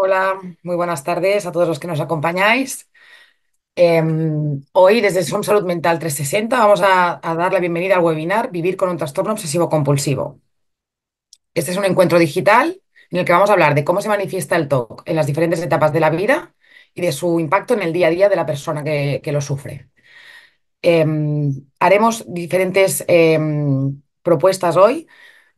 Hola, muy buenas tardes a todos los que nos acompañáis. Hoy, desde Som Salud Mental 360, vamos a dar la bienvenida al webinar Vivir con un trastorno obsesivo-compulsivo. Este es un encuentro digital en el que vamos a hablar de cómo se manifiesta el TOC en las diferentes etapas de la vida y de su impacto en el día a día de la persona que lo sufre. Haremos diferentes propuestas hoy.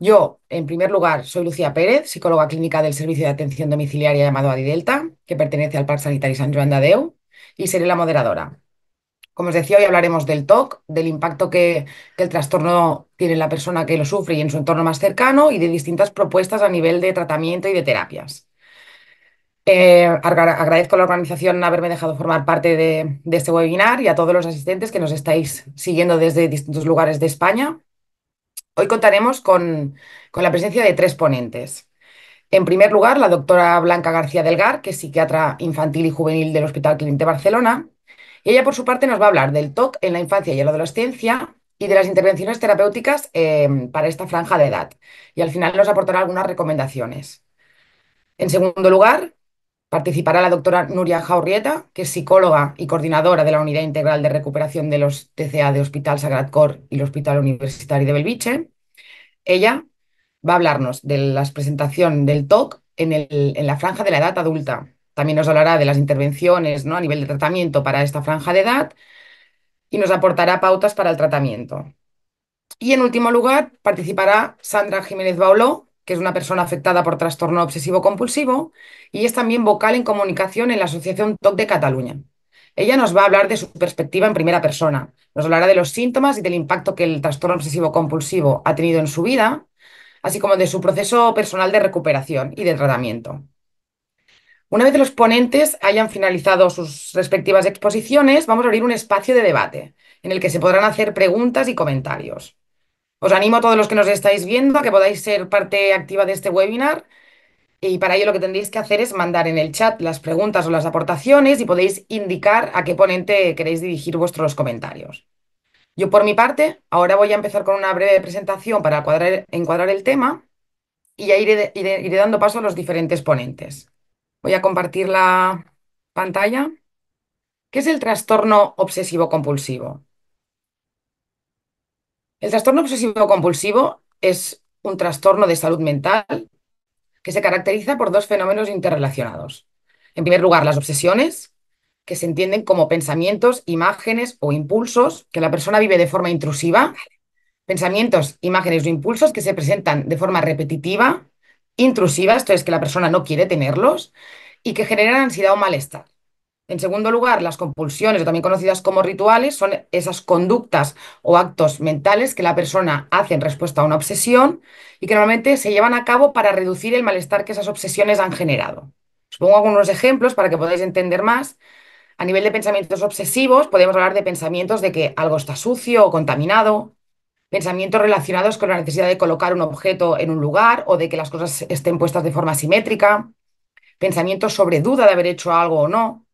Yo, en primer lugar, soy Lucía Pérez, psicóloga clínica del Servicio de Atención Domiciliaria llamado Adi Delta, que pertenece al Parc Sanitari Sant Joan de Déu, y seré la moderadora. Como os decía, hoy hablaremos del TOC, del impacto que el trastorno tiene en la persona que lo sufre y en su entorno más cercano, y de distintas propuestas a nivel de tratamiento y de terapias. Agradezco a la organización haberme dejado formar parte de este webinar y a todos los asistentes que nos estáis siguiendo desde distintos lugares de España. Hoy contaremos con la presencia de tres ponentes. En primer lugar, la doctora Blanca García-Delgar, que es psiquiatra infantil y juvenil del Hospital Clínic de Barcelona. Y ella, por su parte, nos va a hablar del TOC en la infancia y en la adolescencia y de las intervenciones terapéuticas para esta franja de edad. Y al final nos aportará algunas recomendaciones. En segundo lugar, participará la doctora Nuria Jaurrieta, que es psicóloga y coordinadora de la Unidad Integral de Recuperación de los TCA de Hospital Sagrat Cor y el Hospital Universitario de Bellvitge. Ella va a hablarnos de la presentación del TOC en la franja de la edad adulta. También nos hablará de las intervenciones, ¿no?, a nivel de tratamiento para esta franja de edad y nos aportará pautas para el tratamiento. Y en último lugar participará Sandra Jiménez Bauló, que es una persona afectada por trastorno obsesivo-compulsivo y es también vocal en comunicación en la Asociación TOC de Cataluña. Ella nos va a hablar de su perspectiva en primera persona, nos hablará de los síntomas y del impacto que el trastorno obsesivo-compulsivo ha tenido en su vida, así como de su proceso personal de recuperación y de tratamiento. Una vez los ponentes hayan finalizado sus respectivas exposiciones, vamos a abrir un espacio de debate en el que se podrán hacer preguntas y comentarios. Os animo a todos los que nos estáis viendo a que podáis ser parte activa de este webinar y para ello lo que tendréis que hacer es mandar en el chat las preguntas o las aportaciones y podéis indicar a qué ponente queréis dirigir vuestros comentarios. Yo por mi parte, ahora voy a empezar con una breve presentación para encuadrar el tema y ya iré dando paso a los diferentes ponentes. Voy a compartir la pantalla. ¿Qué es el trastorno obsesivo-compulsivo? El trastorno obsesivo-compulsivo es un trastorno de salud mental que se caracteriza por dos fenómenos interrelacionados. En primer lugar, las obsesiones, que se entienden como pensamientos, imágenes o impulsos que la persona vive de forma intrusiva, pensamientos, imágenes o impulsos que se presentan de forma repetitiva, intrusiva, esto es que la persona no quiere tenerlos, y que generan ansiedad o malestar. En segundo lugar, las compulsiones, o también conocidas como rituales, son esas conductas o actos mentales que la persona hace en respuesta a una obsesión y que normalmente se llevan a cabo para reducir el malestar que esas obsesiones han generado. Os pongo algunos ejemplos para que podáis entender más. A nivel de pensamientos obsesivos, podemos hablar de pensamientos de que algo está sucio o contaminado, pensamientos relacionados con la necesidad de colocar un objeto en un lugar o de que las cosas estén puestas de forma simétrica, pensamientos sobre duda de haber hecho algo o no.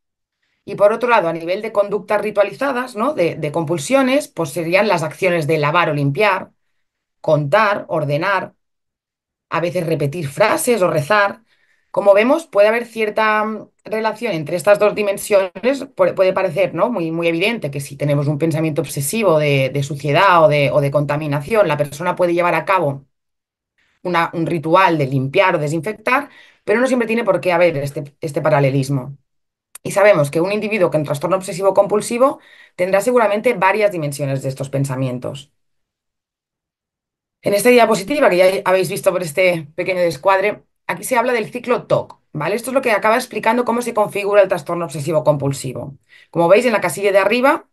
Y por otro lado, a nivel de conductas ritualizadas, ¿no?, de compulsiones, pues serían las acciones de lavar o limpiar, contar, ordenar, a veces repetir frases o rezar. Como vemos, puede haber cierta relación entre estas dos dimensiones. Puede parecer, ¿no?, muy evidente que si tenemos un pensamiento obsesivo de suciedad o de contaminación, la persona puede llevar a cabo un ritual de limpiar o desinfectar, pero no siempre tiene por qué haber este paralelismo. Y sabemos que un individuo con trastorno obsesivo-compulsivo tendrá seguramente varias dimensiones de estos pensamientos. En esta diapositiva, que ya habéis visto por este pequeño descuadre, aquí se habla del ciclo TOC, ¿vale? Esto es lo que acaba explicando cómo se configura el trastorno obsesivo-compulsivo. Como veis, en la casilla de arriba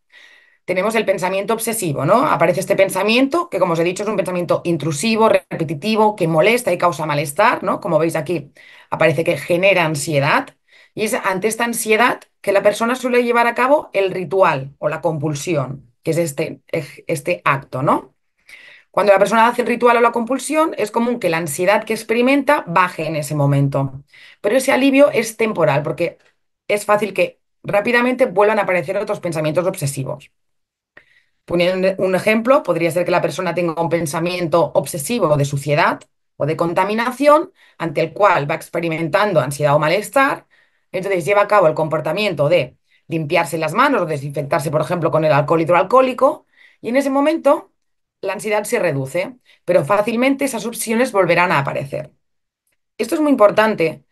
tenemos el pensamiento obsesivo, ¿no? Aparece este pensamiento, que como os he dicho, es un pensamiento intrusivo, repetitivo, que molesta y causa malestar, ¿no? Como veis aquí, aparece que genera ansiedad. Y es ante esta ansiedad que la persona suele llevar a cabo el ritual o la compulsión, que es este acto, ¿no? Cuando la persona hace el ritual o la compulsión, es común que la ansiedad que experimenta baje en ese momento. Pero ese alivio es temporal, porque es fácil que rápidamente vuelvan a aparecer otros pensamientos obsesivos. Poniendo un ejemplo, podría ser que la persona tenga un pensamiento obsesivo de suciedad, o de contaminación ante el cual va experimentando ansiedad o malestar. Entonces lleva a cabo el comportamiento de limpiarse las manos o desinfectarse, por ejemplo, con el alcohol hidroalcohólico, y en ese momento la ansiedad se reduce, pero fácilmente esas opciones volverán a aparecer. Esto es muy importante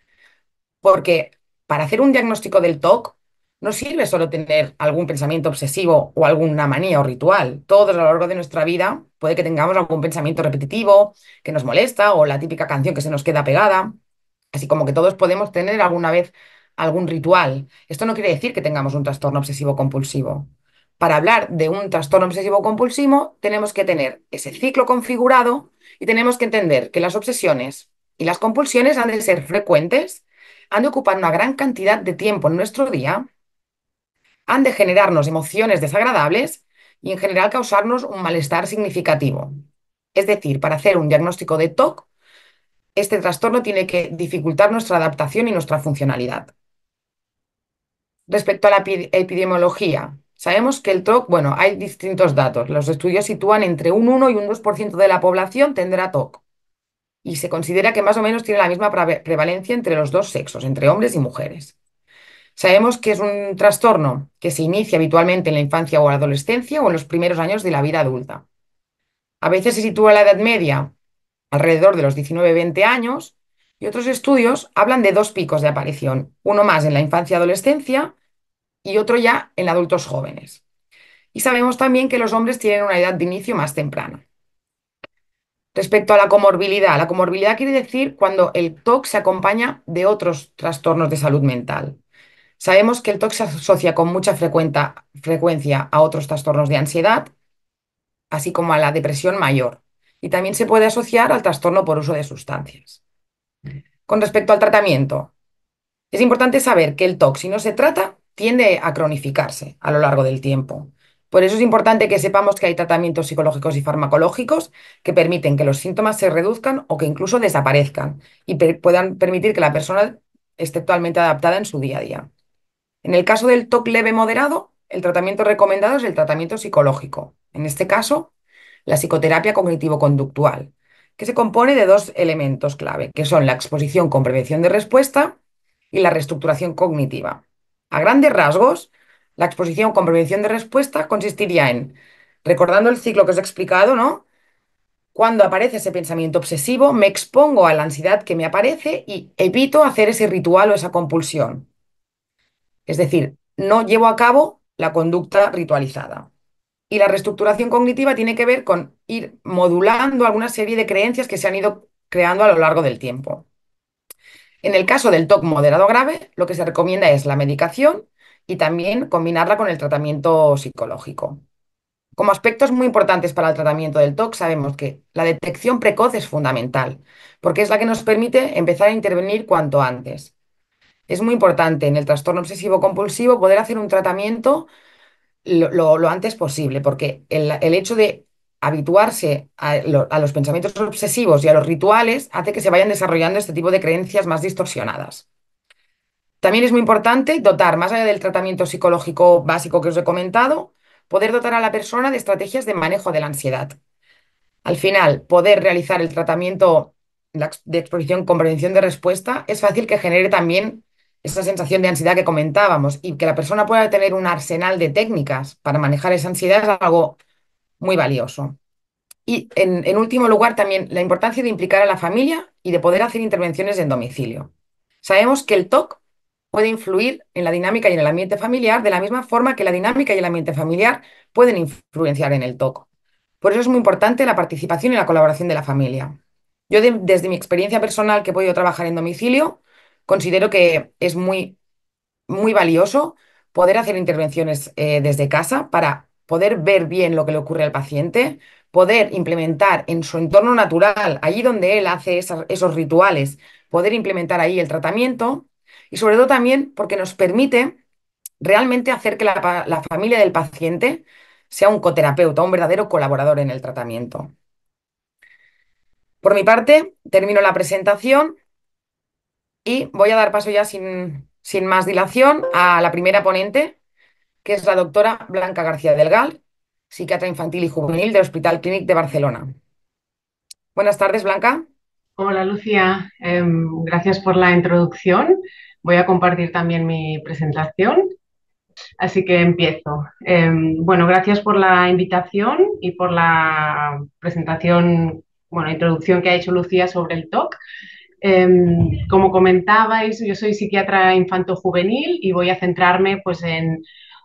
porque para hacer un diagnóstico del TOC no sirve solo tener algún pensamiento obsesivo o alguna manía o ritual. Todos a lo largo de nuestra vida puede que tengamos algún pensamiento repetitivo que nos molesta o la típica canción que se nos queda pegada, así como que todos podemos tener alguna vez algún ritual. Esto no quiere decir que tengamos un trastorno obsesivo compulsivo. Para hablar de un trastorno obsesivo compulsivo tenemos que tener ese ciclo configurado y tenemos que entender que las obsesiones y las compulsiones han de ser frecuentes, han de ocupar una gran cantidad de tiempo en nuestro día, han de generarnos emociones desagradables y en general causarnos un malestar significativo. Es decir, para hacer un diagnóstico de TOC, este trastorno tiene que dificultar nuestra adaptación y nuestra funcionalidad. Respecto a la epidemiología, sabemos que el TOC, bueno, hay distintos datos. Los estudios sitúan entre un 1 y un 2% de la población tendrá TOC y se considera que más o menos tiene la misma prevalencia entre los dos sexos, entre hombres y mujeres. Sabemos que es un trastorno que se inicia habitualmente en la infancia o la adolescencia o en los primeros años de la vida adulta. A veces se sitúa en la edad media, alrededor de los 19-20 años, y otros estudios hablan de dos picos de aparición, uno más en la infancia y adolescencia y otro ya en adultos jóvenes. Y sabemos también que los hombres tienen una edad de inicio más temprana. Respecto a la comorbilidad quiere decir cuando el TOC se acompaña de otros trastornos de salud mental. Sabemos que el TOC se asocia con mucha frecuencia a otros trastornos de ansiedad, así como a la depresión mayor, y también se puede asociar al trastorno por uso de sustancias. Con respecto al tratamiento, es importante saber que el TOC, si no se trata, tiende a cronificarse a lo largo del tiempo. Por eso es importante que sepamos que hay tratamientos psicológicos y farmacológicos que permiten que los síntomas se reduzcan o que incluso desaparezcan y puedan permitir que la persona esté totalmente adaptada en su día a día. En el caso del TOC leve moderado, el tratamiento recomendado es el tratamiento psicológico. En este caso, la psicoterapia cognitivo-conductual, que se compone de dos elementos clave, que son la exposición con prevención de respuesta y la reestructuración cognitiva. A grandes rasgos, la exposición con prevención de respuesta consistiría en, recordando el ciclo que os he explicado, ¿no? Cuando aparece ese pensamiento obsesivo, me expongo a la ansiedad que me aparece y evito hacer ese ritual o esa compulsión. Es decir, no llevo a cabo la conducta ritualizada. Y la reestructuración cognitiva tiene que ver con ir modulando alguna serie de creencias que se han ido creando a lo largo del tiempo. En el caso del TOC moderado grave, lo que se recomienda es la medicación y también combinarla con el tratamiento psicológico. Como aspectos muy importantes para el tratamiento del TOC, sabemos que la detección precoz es fundamental, porque es la que nos permite empezar a intervenir cuanto antes. Es muy importante en el trastorno obsesivo-compulsivo poder hacer un tratamiento lo antes posible, porque el hecho de habituarse a los pensamientos obsesivos y a los rituales hace que se vayan desarrollando este tipo de creencias más distorsionadas. También es muy importante dotar, más allá del tratamiento psicológico básico que os he comentado, poder dotar a la persona de estrategias de manejo de la ansiedad. Al final, poder realizar el tratamiento de exposición con prevención de respuesta es fácil que genere también esa sensación de ansiedad que comentábamos y que la persona pueda tener un arsenal de técnicas para manejar esa ansiedad es algo muy valioso. Y en último lugar también la importancia de implicar a la familia y de poder hacer intervenciones en domicilio. Sabemos que el TOC puede influir en la dinámica y en el ambiente familiar de la misma forma que la dinámica y el ambiente familiar pueden influenciar en el TOC. Por eso es muy importante la participación y la colaboración de la familia. Yo desde mi experiencia personal que he podido trabajar en domicilio, considero que es muy valioso poder hacer intervenciones desde casa para poder ver bien lo que le ocurre al paciente, poder implementar en su entorno natural, allí donde él hace esos rituales, poder implementar ahí el tratamiento y sobre todo también porque nos permite realmente hacer que la familia del paciente sea un coterapeuta, un verdadero colaborador en el tratamiento. Por mi parte, termino la presentación y voy a dar paso ya sin más dilación a la primera ponente, que es la doctora Blanca García-Delgar, psiquiatra infantil y juvenil del Hospital Clínic de Barcelona. Buenas tardes, Blanca. Hola Lucía, gracias por la introducción. Voy a compartir también mi presentación, así que empiezo. Bueno, gracias por la invitación y por la presentación, bueno, introducción que ha hecho Lucía sobre el TOC. Como comentabais, yo soy psiquiatra infanto-juvenil y voy a centrarme pues, en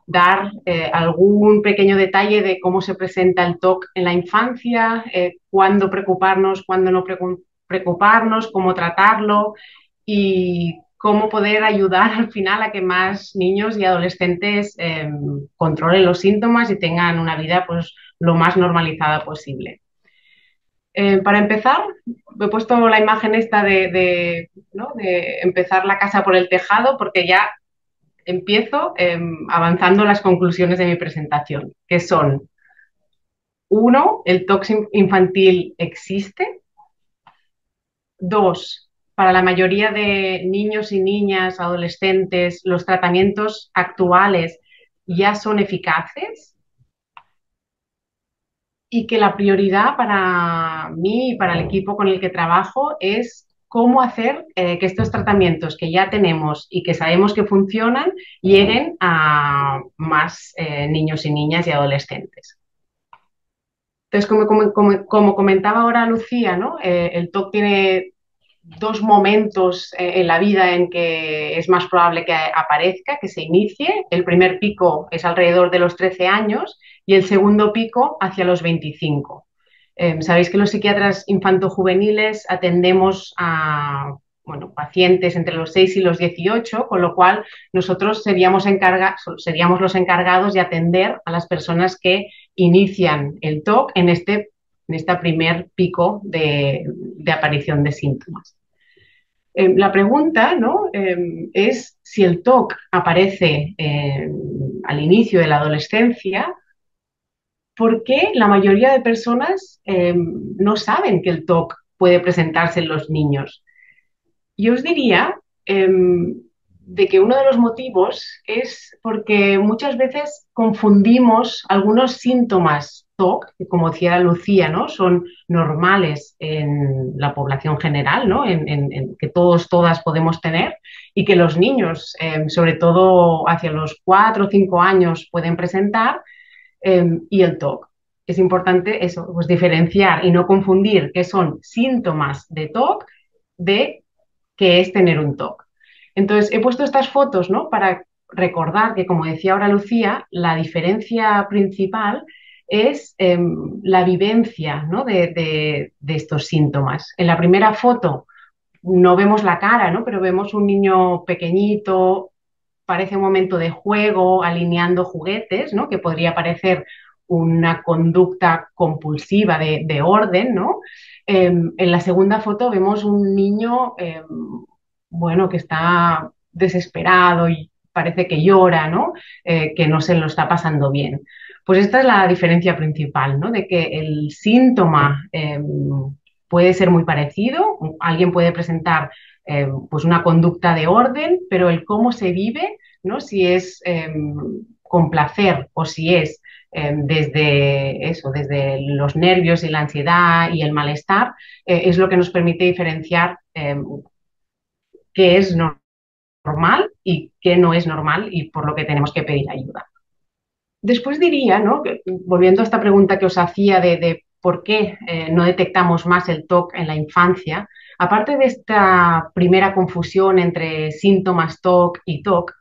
dar algún pequeño detalle de cómo se presenta el TOC en la infancia, cuándo preocuparnos, cuándo no preocuparnos, cómo tratarlo y cómo poder ayudar al final a que más niños y adolescentes controlen los síntomas y tengan una vida pues, lo más normalizada posible. Para empezar, he puesto la imagen esta de empezar la casa por el tejado porque ya empiezo avanzando las conclusiones de mi presentación, que son: 1. El TOC infantil existe. 2. Para la mayoría de niños y niñas, adolescentes, los tratamientos actuales ya son eficaces. Y que la prioridad para mí y para el equipo con el que trabajo es cómo hacer que estos tratamientos que ya tenemos y que sabemos que funcionan lleguen a más niños y niñas y adolescentes. Entonces, como comentaba ahora Lucía, ¿no? El TOC tiene dos momentos en la vida en que es más probable que aparezca, que se inicie. El primer pico es alrededor de los 13 años y el segundo pico hacia los 25. Sabéis que los psiquiatras infantojuveniles atendemos a pacientes entre los 6 y los 18, con lo cual nosotros seríamos los encargados de atender a las personas que inician el TOC en este primer pico de aparición de síntomas. La pregunta, ¿no? Es si el TOC aparece al inicio de la adolescencia, ¿por qué la mayoría de personas no saben que el TOC puede presentarse en los niños? Yo os diría de que uno de los motivos es porque muchas veces confundimos algunos síntomas TOC, que como decía Lucía, ¿no? Son normales en la población general, ¿no? Que todos, todas podemos tener, y que los niños, sobre todo hacia los 4 o 5 años, pueden presentar, y el TOC. Es importante eso, pues, diferenciar y no confundir qué son síntomas de TOC de que es tener un TOC. Entonces, he puesto estas fotos, ¿no? Para recordar que, como decía ahora Lucía, la diferencia principal es la vivencia, ¿no? de estos síntomas. En la primera foto no vemos la cara, ¿no? Pero vemos un niño pequeñito, parece un momento de juego, alineando juguetes, ¿no? Que podría parecer una conducta compulsiva de orden, ¿no? En la segunda foto vemos un niño que está desesperado y parece que llora, ¿no? Que no se lo está pasando bien. Pues esta es la diferencia principal, ¿no? De que el síntoma puede ser muy parecido, alguien puede presentar pues una conducta de orden, pero el cómo se vive, ¿no? Si es con placer o si es desde los nervios y la ansiedad y el malestar, es lo que nos permite diferenciar qué es normal y qué no es normal y por lo que tenemos que pedir ayuda. Después diría, ¿no? Que, volviendo a esta pregunta que os hacía de por qué no detectamos más el TOC en la infancia, aparte de esta primera confusión entre síntomas TOC y TOC,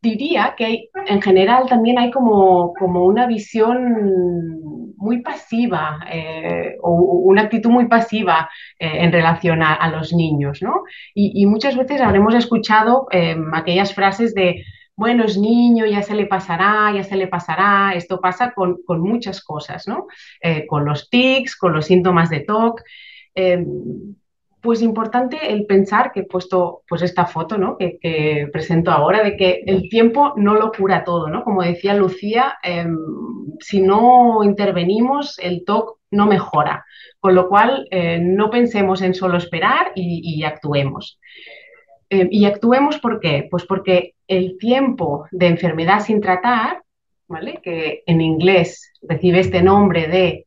diría que en general también hay como una visión muy pasiva o una actitud muy pasiva en relación a los niños, ¿no? Y muchas veces habremos escuchado aquellas frases de: bueno, es niño, ya se le pasará, ya se le pasará. Esto pasa con muchas cosas, ¿no? Con los tics, con los síntomas de TOC. Pues importante el pensar, que he puesto pues esta foto, ¿no? que presento ahora, de que el tiempo no lo cura todo, ¿no? Como decía Lucía, si no intervenimos, el TOC no mejora. Con lo cual, no pensemos en solo esperar y actuemos. ¿Y actuemos por qué? Pues porque el tiempo de enfermedad sin tratar, ¿vale? Que en inglés recibe este nombre de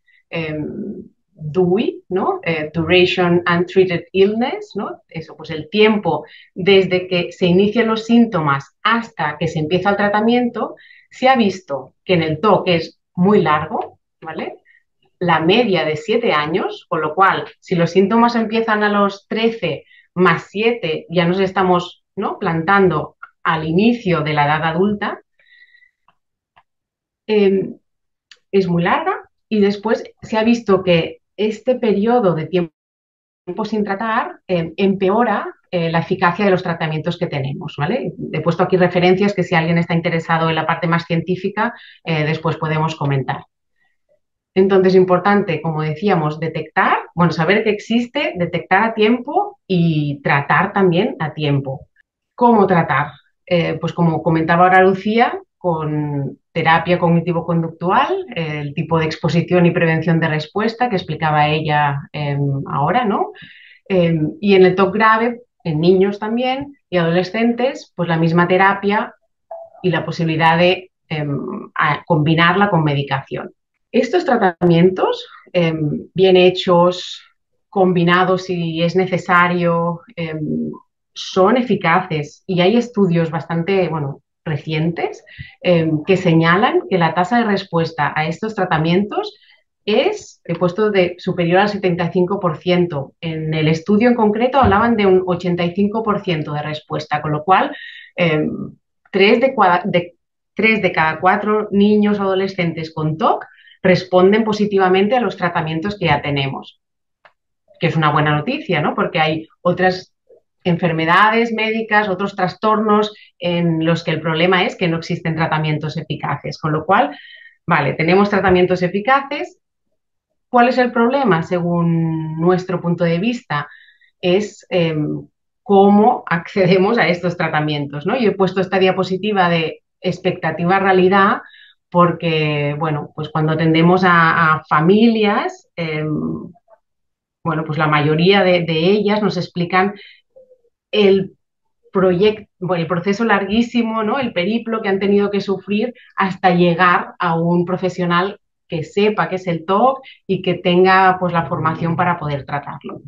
DUI, ¿no? Duration Untreated Illness, ¿no? Eso, pues el tiempo desde que se inician los síntomas hasta que se empieza el tratamiento, se ha visto que en el TOC es muy largo, ¿vale? La media de 7 años, con lo cual, si los síntomas empiezan a los 13 más 7, ya nos estamos, ¿no?, plantando al inicio de la edad adulta, es muy larga. Y después se ha visto que este periodo de tiempo sin tratar empeora la eficacia de los tratamientos que tenemos, ¿vale? He puesto aquí referencias que si alguien está interesado en la parte más científica, después podemos comentar. Entonces, importante, como decíamos, detectar, bueno, saber que existe, detectar a tiempo y tratar también a tiempo. ¿Cómo tratar? Pues como comentaba ahora Lucía, con terapia cognitivo-conductual, el tipo de exposición y prevención de respuesta que explicaba ella ahora, ¿no? Y en el TOC grave, en niños también y adolescentes, pues la misma terapia y la posibilidad de combinarla con medicación. Estos tratamientos, bien hechos, combinados si es necesario, son eficaces y hay estudios bastante, bueno, recientes que señalan que la tasa de respuesta a estos tratamientos es, he puesto, de superior al 75%. En el estudio en concreto hablaban de un 85% de respuesta, con lo cual 3 de cada 4 niños adolescentes con TOC responden positivamente a los tratamientos que ya tenemos, que es una buena noticia, ¿no? Porque hay otras enfermedades médicas, otros trastornos en los que el problema es que no existen tratamientos eficaces. Con lo cual, vale, tenemos tratamientos eficaces. ¿Cuál es el problema? Según nuestro punto de vista, es cómo accedemos a estos tratamientos, ¿no? Yo he puesto esta diapositiva de expectativa-realidad porque, bueno, pues cuando atendemos a familias, bueno, pues la mayoría de ellas nos explican el proceso larguísimo, ¿no?, el periplo que han tenido que sufrir hasta llegar a un profesional que sepa que es el TOC y que tenga, pues, la formación para poder tratarlo.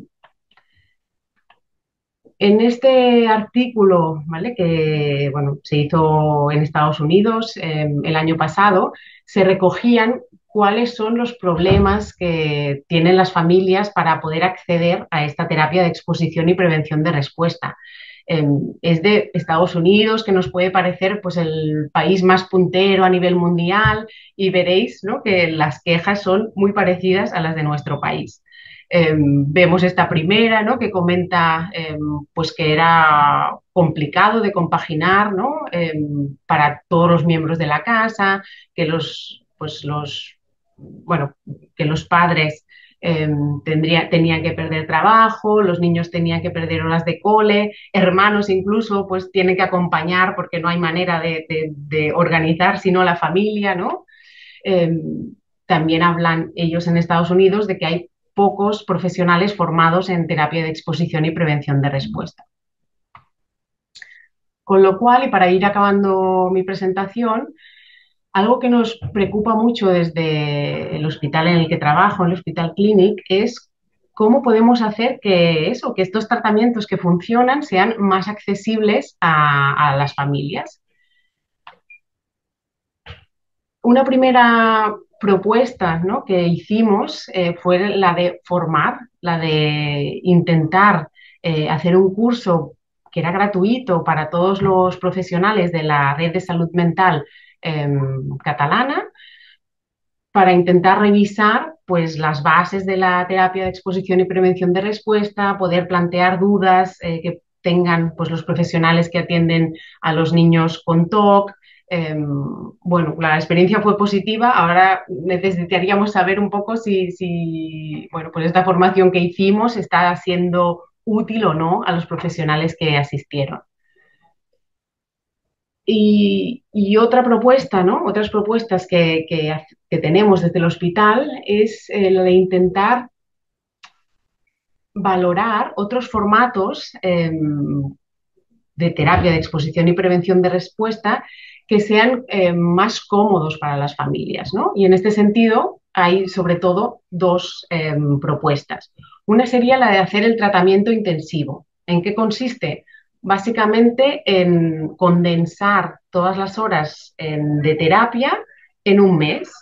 En este artículo, ¿vale?, que, bueno, se hizo en Estados Unidos el año pasado, se recogían cuáles son los problemas que tienen las familias para poder acceder a esta terapia de exposición y prevención de respuesta. Es de Estados Unidos, que nos puede parecer, pues, el país más puntero a nivel mundial, y veréis, ¿no?, que las quejas son muy parecidas a las de nuestro país. Vemos esta primera, ¿no?, que comenta pues que era complicado de compaginar, ¿no?, para todos los miembros de la casa, que los padres tenían que perder trabajo, los niños tenían que perder horas de cole, hermanos incluso pues tienen que acompañar porque no hay manera de organizar sino la familia, ¿no? También hablan ellos en Estados Unidos de que hay pocos profesionales formados en terapia de exposición y prevención de respuesta. Con lo cual, y para ir acabando mi presentación, algo que nos preocupa mucho desde el hospital en el que trabajo, el Hospital Clínic, es cómo podemos hacer que estos tratamientos que funcionan sean más accesibles a las familias. Una primera propuesta, ¿no?, que hicimos fue la de formar, la de intentar hacer un curso que era gratuito para todos los profesionales de la red de salud mental catalana, para intentar revisar, pues, las bases de la terapia de exposición y prevención de respuesta, poder plantear dudas que tengan, pues, los profesionales que atienden a los niños con TOC. Bueno, la experiencia fue positiva. Ahora necesitaríamos saber un poco si bueno, pues esta formación que hicimos está siendo útil o no a los profesionales que asistieron. Y otra propuesta, ¿no?, otras propuestas que tenemos desde el hospital es la de intentar valorar otros formatos de terapia de exposición y prevención de respuesta que sean más cómodos para las familias, ¿no? Y en este sentido, hay sobre todo dos propuestas. Una sería la de hacer el tratamiento intensivo. ¿En qué consiste? Básicamente en condensar todas las horas de terapia en un mes,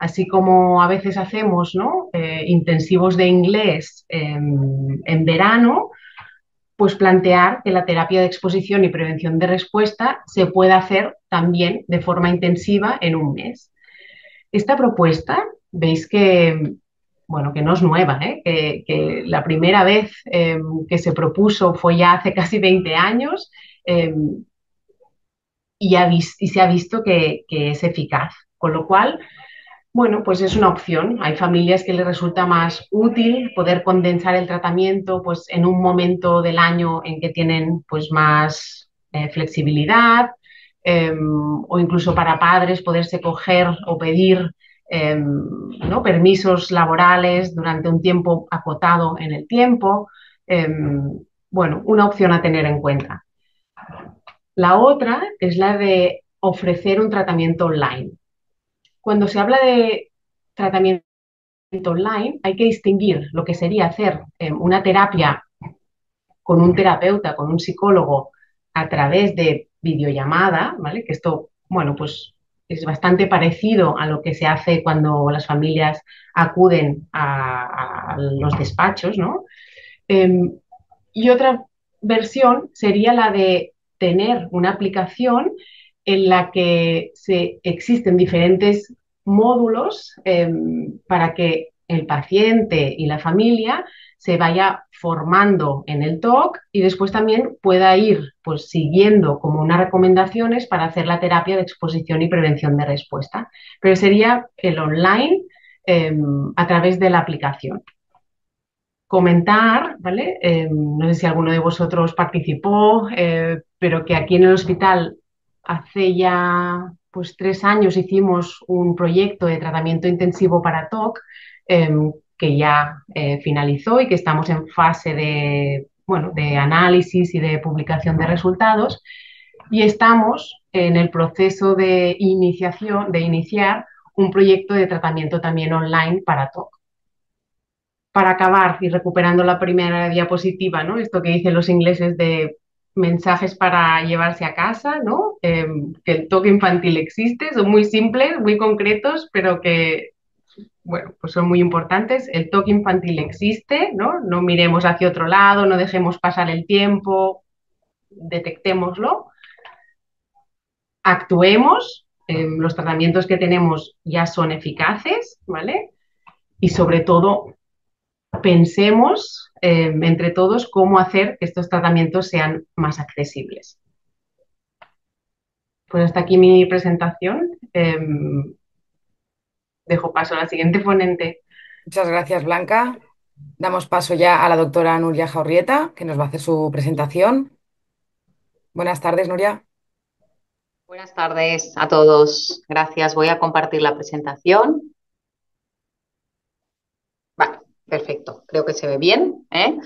así como a veces hacemos, ¿no?, intensivos de inglés en verano, pues plantear que la terapia de exposición y prevención de respuesta se pueda hacer también de forma intensiva en un mes. Esta propuesta, veis que, bueno, que no es nueva, ¿eh?, que la primera vez que se propuso fue ya hace casi 20 años y se ha visto que es eficaz, con lo cual, bueno, pues es una opción. Hay familias que les resulta más útil poder condensar el tratamiento pues, en un momento del año en que tienen pues, más flexibilidad o incluso para padres poderse coger o pedir ¿no?, permisos laborales durante un tiempo acotado en el tiempo. Bueno, una opción a tener en cuenta. La otra es la de ofrecer un tratamiento online. Cuando se habla de tratamiento online, hay que distinguir lo que sería hacer una terapia con un terapeuta, con un psicólogo, a través de videollamada, ¿vale? Que esto, bueno, pues es bastante parecido a lo que se hace cuando las familias acuden a los despachos, ¿no? Y otra versión sería la de tener una aplicación en la que existen diferentes módulos para que el paciente y la familia se vaya formando en el TOC y después también pueda ir pues, siguiendo como unas recomendaciones para hacer la terapia de exposición y prevención de respuesta. Pero sería el online a través de la aplicación. Comentar, ¿vale? No sé si alguno de vosotros participó, pero que aquí en el hospital hace ya pues 3 años hicimos un proyecto de tratamiento intensivo para TOC que ya finalizó y que estamos en fase de, bueno, de análisis y de publicación de resultados y estamos en el proceso de iniciar un proyecto de tratamiento también online para TOC. Para acabar y recuperando la primera diapositiva, ¿no?, esto que dicen los ingleses de mensajes para llevarse a casa, ¿no?, que el TOC infantil existe, son muy simples, muy concretos, pero que, bueno, pues son muy importantes. El TOC infantil existe, ¿no? No miremos hacia otro lado, no dejemos pasar el tiempo, detectémoslo, actuemos, los tratamientos que tenemos ya son eficaces, ¿vale? Y sobre todo, pensemos entre todos cómo hacer que estos tratamientos sean más accesibles. Pues hasta aquí mi presentación. Dejo paso a la siguiente ponente. Muchas gracias, Blanca. Damos paso ya a la doctora Nuria Jaurrieta, que nos va a hacer su presentación. Buenas tardes, Nuria. Buenas tardes a todos. Gracias. Voy a compartir la presentación. Vale. Perfecto, creo que se ve bien, ¿eh?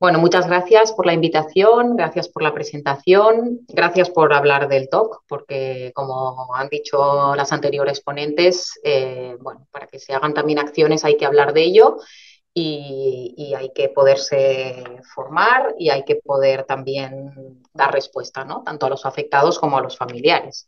Bueno, muchas gracias por la invitación, gracias por la presentación, gracias por hablar del TOC, porque como han dicho las anteriores ponentes, bueno, para que se hagan también acciones hay que hablar de ello y hay que poderse formar y hay que poder también dar respuesta, ¿no?, tanto a los afectados como a los familiares.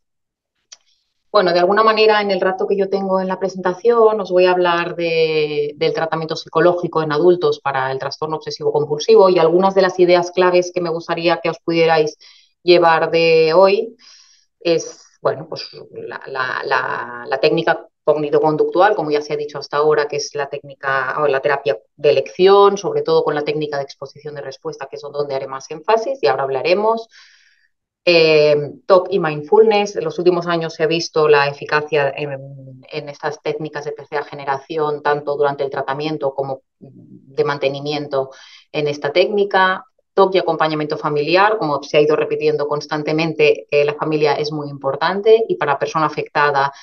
Bueno, de alguna manera, en el rato que yo tengo en la presentación, os voy a hablar del tratamiento psicológico en adultos para el trastorno obsesivo-compulsivo y algunas de las ideas claves que me gustaría que os pudierais llevar de hoy es, bueno, pues la técnica cognitivo-conductual, como ya se ha dicho hasta ahora, que es la técnica o la terapia de elección, sobre todo con la técnica de exposición de respuesta, que es donde haré más énfasis y ahora hablaremos. TOC y mindfulness. En los últimos años se ha visto la eficacia en estas técnicas de tercera generación, tanto durante el tratamiento como de mantenimiento en esta técnica. TOC y acompañamiento familiar, como se ha ido repitiendo constantemente, la familia es muy importante y para persona afectada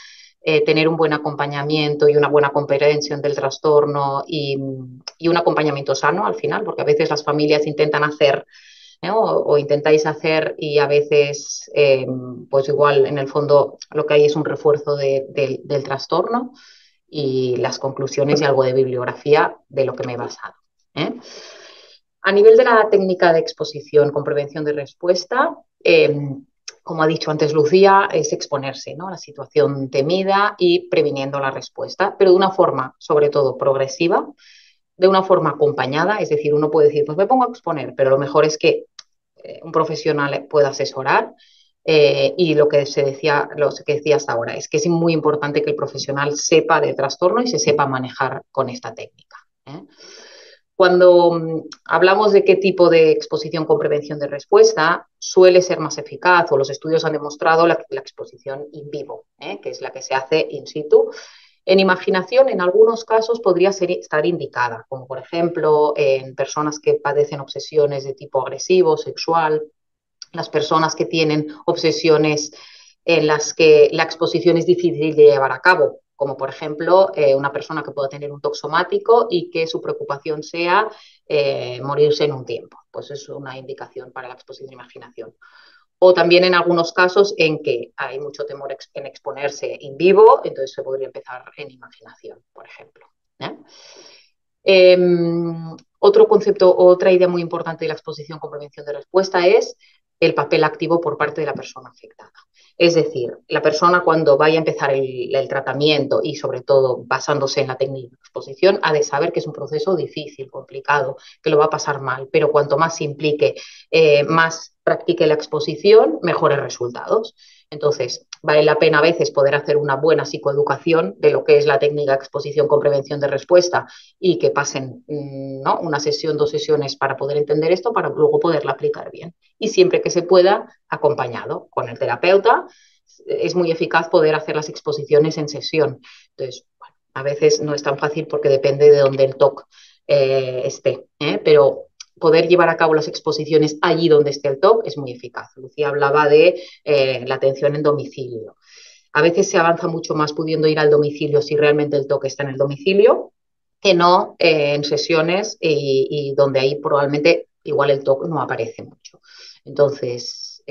tener un buen acompañamiento y una buena comprensión del trastorno y un acompañamiento sano al final, porque a veces las familias intentan hacer, ¿no?, o intentáis hacer y a veces, pues igual en el fondo lo que hay es un refuerzo del trastorno y las conclusiones y algo de bibliografía de lo que me he basado. A nivel de la técnica de exposición con prevención de respuesta, como ha dicho antes Lucía, es exponerse, ¿no?, a la situación temida y previniendo la respuesta, pero de una forma, sobre todo, progresiva, de una forma acompañada. Es decir, uno puede decir, pues me pongo a exponer, pero lo mejor es que un profesional pueda asesorar. Y lo que decía hasta ahora es que es muy importante que el profesional sepa del trastorno y se sepa manejar con esta técnica. Cuando hablamos de qué tipo de exposición con prevención de respuesta suele ser más eficaz, o los estudios han demostrado la exposición in vivo, que es la que se hace in situ. En imaginación, en algunos casos, podría estar indicada, como por ejemplo en personas que padecen obsesiones de tipo agresivo, sexual, las personas que tienen obsesiones en las que la exposición es difícil de llevar a cabo, como por ejemplo una persona que pueda tener un TOC somático y que su preocupación sea morirse en un tiempo. Pues es una indicación para la exposición de imaginación. O también en algunos casos en que hay mucho temor en exponerse in vivo, entonces se podría empezar en imaginación, por ejemplo. Otro concepto, otra idea muy importante de la exposición con prevención de respuesta es el papel activo por parte de la persona afectada. Es decir, la persona cuando vaya a empezar el tratamiento y sobre todo basándose en la técnica de exposición ha de saber que es un proceso difícil, complicado, que lo va a pasar mal, pero cuanto más se implique, más practique la exposición, mejores resultados. Entonces, vale la pena a veces poder hacer una buena psicoeducación de lo que es la técnica de exposición con prevención de respuesta y que pasen, ¿no?, una sesión, dos sesiones para poder entender esto, para luego poderla aplicar bien. Y siempre que se pueda, acompañado con el terapeuta, es muy eficaz poder hacer las exposiciones en sesión. Entonces, bueno, a veces no es tan fácil porque depende de dónde el TOC esté, pero poder llevar a cabo las exposiciones allí donde esté el TOC es muy eficaz. Lucía hablaba de la atención en domicilio. A veces se avanza mucho más pudiendo ir al domicilio si realmente el TOC está en el domicilio, que no en sesiones y donde ahí probablemente igual el TOC no aparece mucho. Entonces,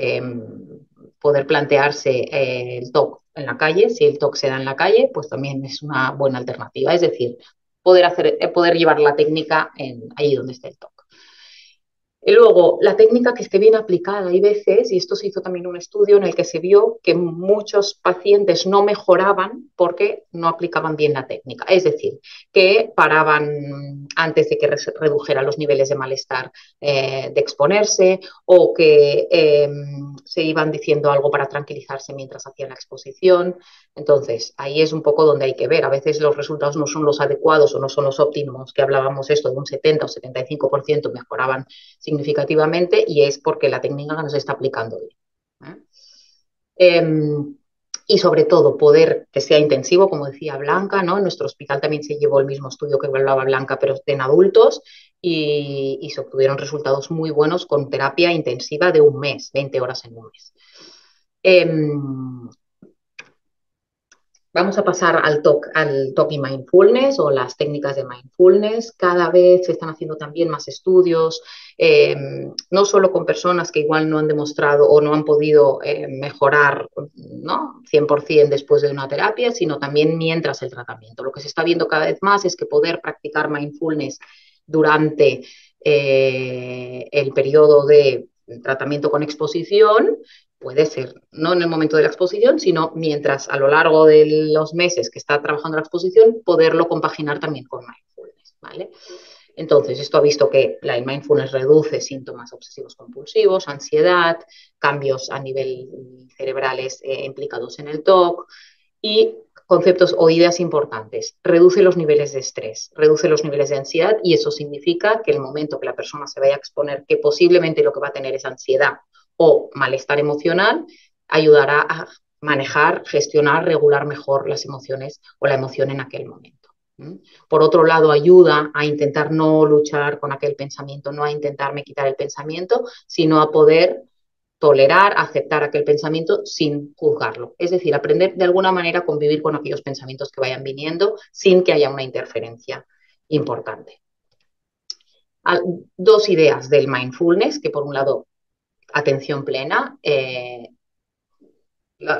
poder plantearse el TOC en la calle, si el TOC se da en la calle, pues también es una buena alternativa. Es decir, poder llevar la técnica allí donde esté el TOC. Y luego, la técnica que esté bien aplicada, hay veces, y esto se hizo también un estudio en el que se vio que muchos pacientes no mejoraban porque no aplicaban bien la técnica. Es decir, que paraban antes de que redujera los niveles de malestar de exponerse, o que se iban diciendo algo para tranquilizarse mientras hacían la exposición. Entonces, ahí es un poco donde hay que ver. A veces los resultados no son los adecuados o no son los óptimos, que hablábamos esto de un 70 o 75% mejoraban significativamente, y es porque la técnica no se está aplicando bien. Y sobre todo poder que sea intensivo, como decía Blanca, ¿no? En nuestro hospital también se llevó el mismo estudio que hablaba Blanca, pero en adultos, y se obtuvieron resultados muy buenos con terapia intensiva de un mes, 20 horas en un mes. Vamos a pasar al TOC y Mindfulness, o las técnicas de Mindfulness. Cada vez se están haciendo también más estudios, no solo con personas que igual no han demostrado o no han podido mejorar, ¿no?, 100% después de una terapia, sino también mientras el tratamiento. Lo que se está viendo cada vez más es que poder practicar Mindfulness durante el periodo de tratamiento con exposición. Puede ser, no en el momento de la exposición, sino mientras a lo largo de los meses que está trabajando la exposición, poderlo compaginar también con mindfulness, ¿vale? Entonces, esto ha visto que el mindfulness reduce síntomas obsesivos compulsivos, ansiedad, cambios a nivel cerebrales implicados en el TOC, y conceptos o ideas importantes: reduce los niveles de estrés, reduce los niveles de ansiedad, y eso significa que el momento que la persona se vaya a exponer, que posiblemente lo que va a tener es ansiedad o malestar emocional, ayudará a manejar, gestionar, regular mejor las emociones o la emoción en aquel momento. Por otro lado, ayuda a intentar no luchar con aquel pensamiento, no a intentarme quitar el pensamiento, sino a poder tolerar, aceptar aquel pensamiento sin juzgarlo. Es decir, aprender de alguna manera a convivir con aquellos pensamientos que vayan viniendo sin que haya una interferencia importante. Dos ideas del mindfulness, que por un lado, atención plena,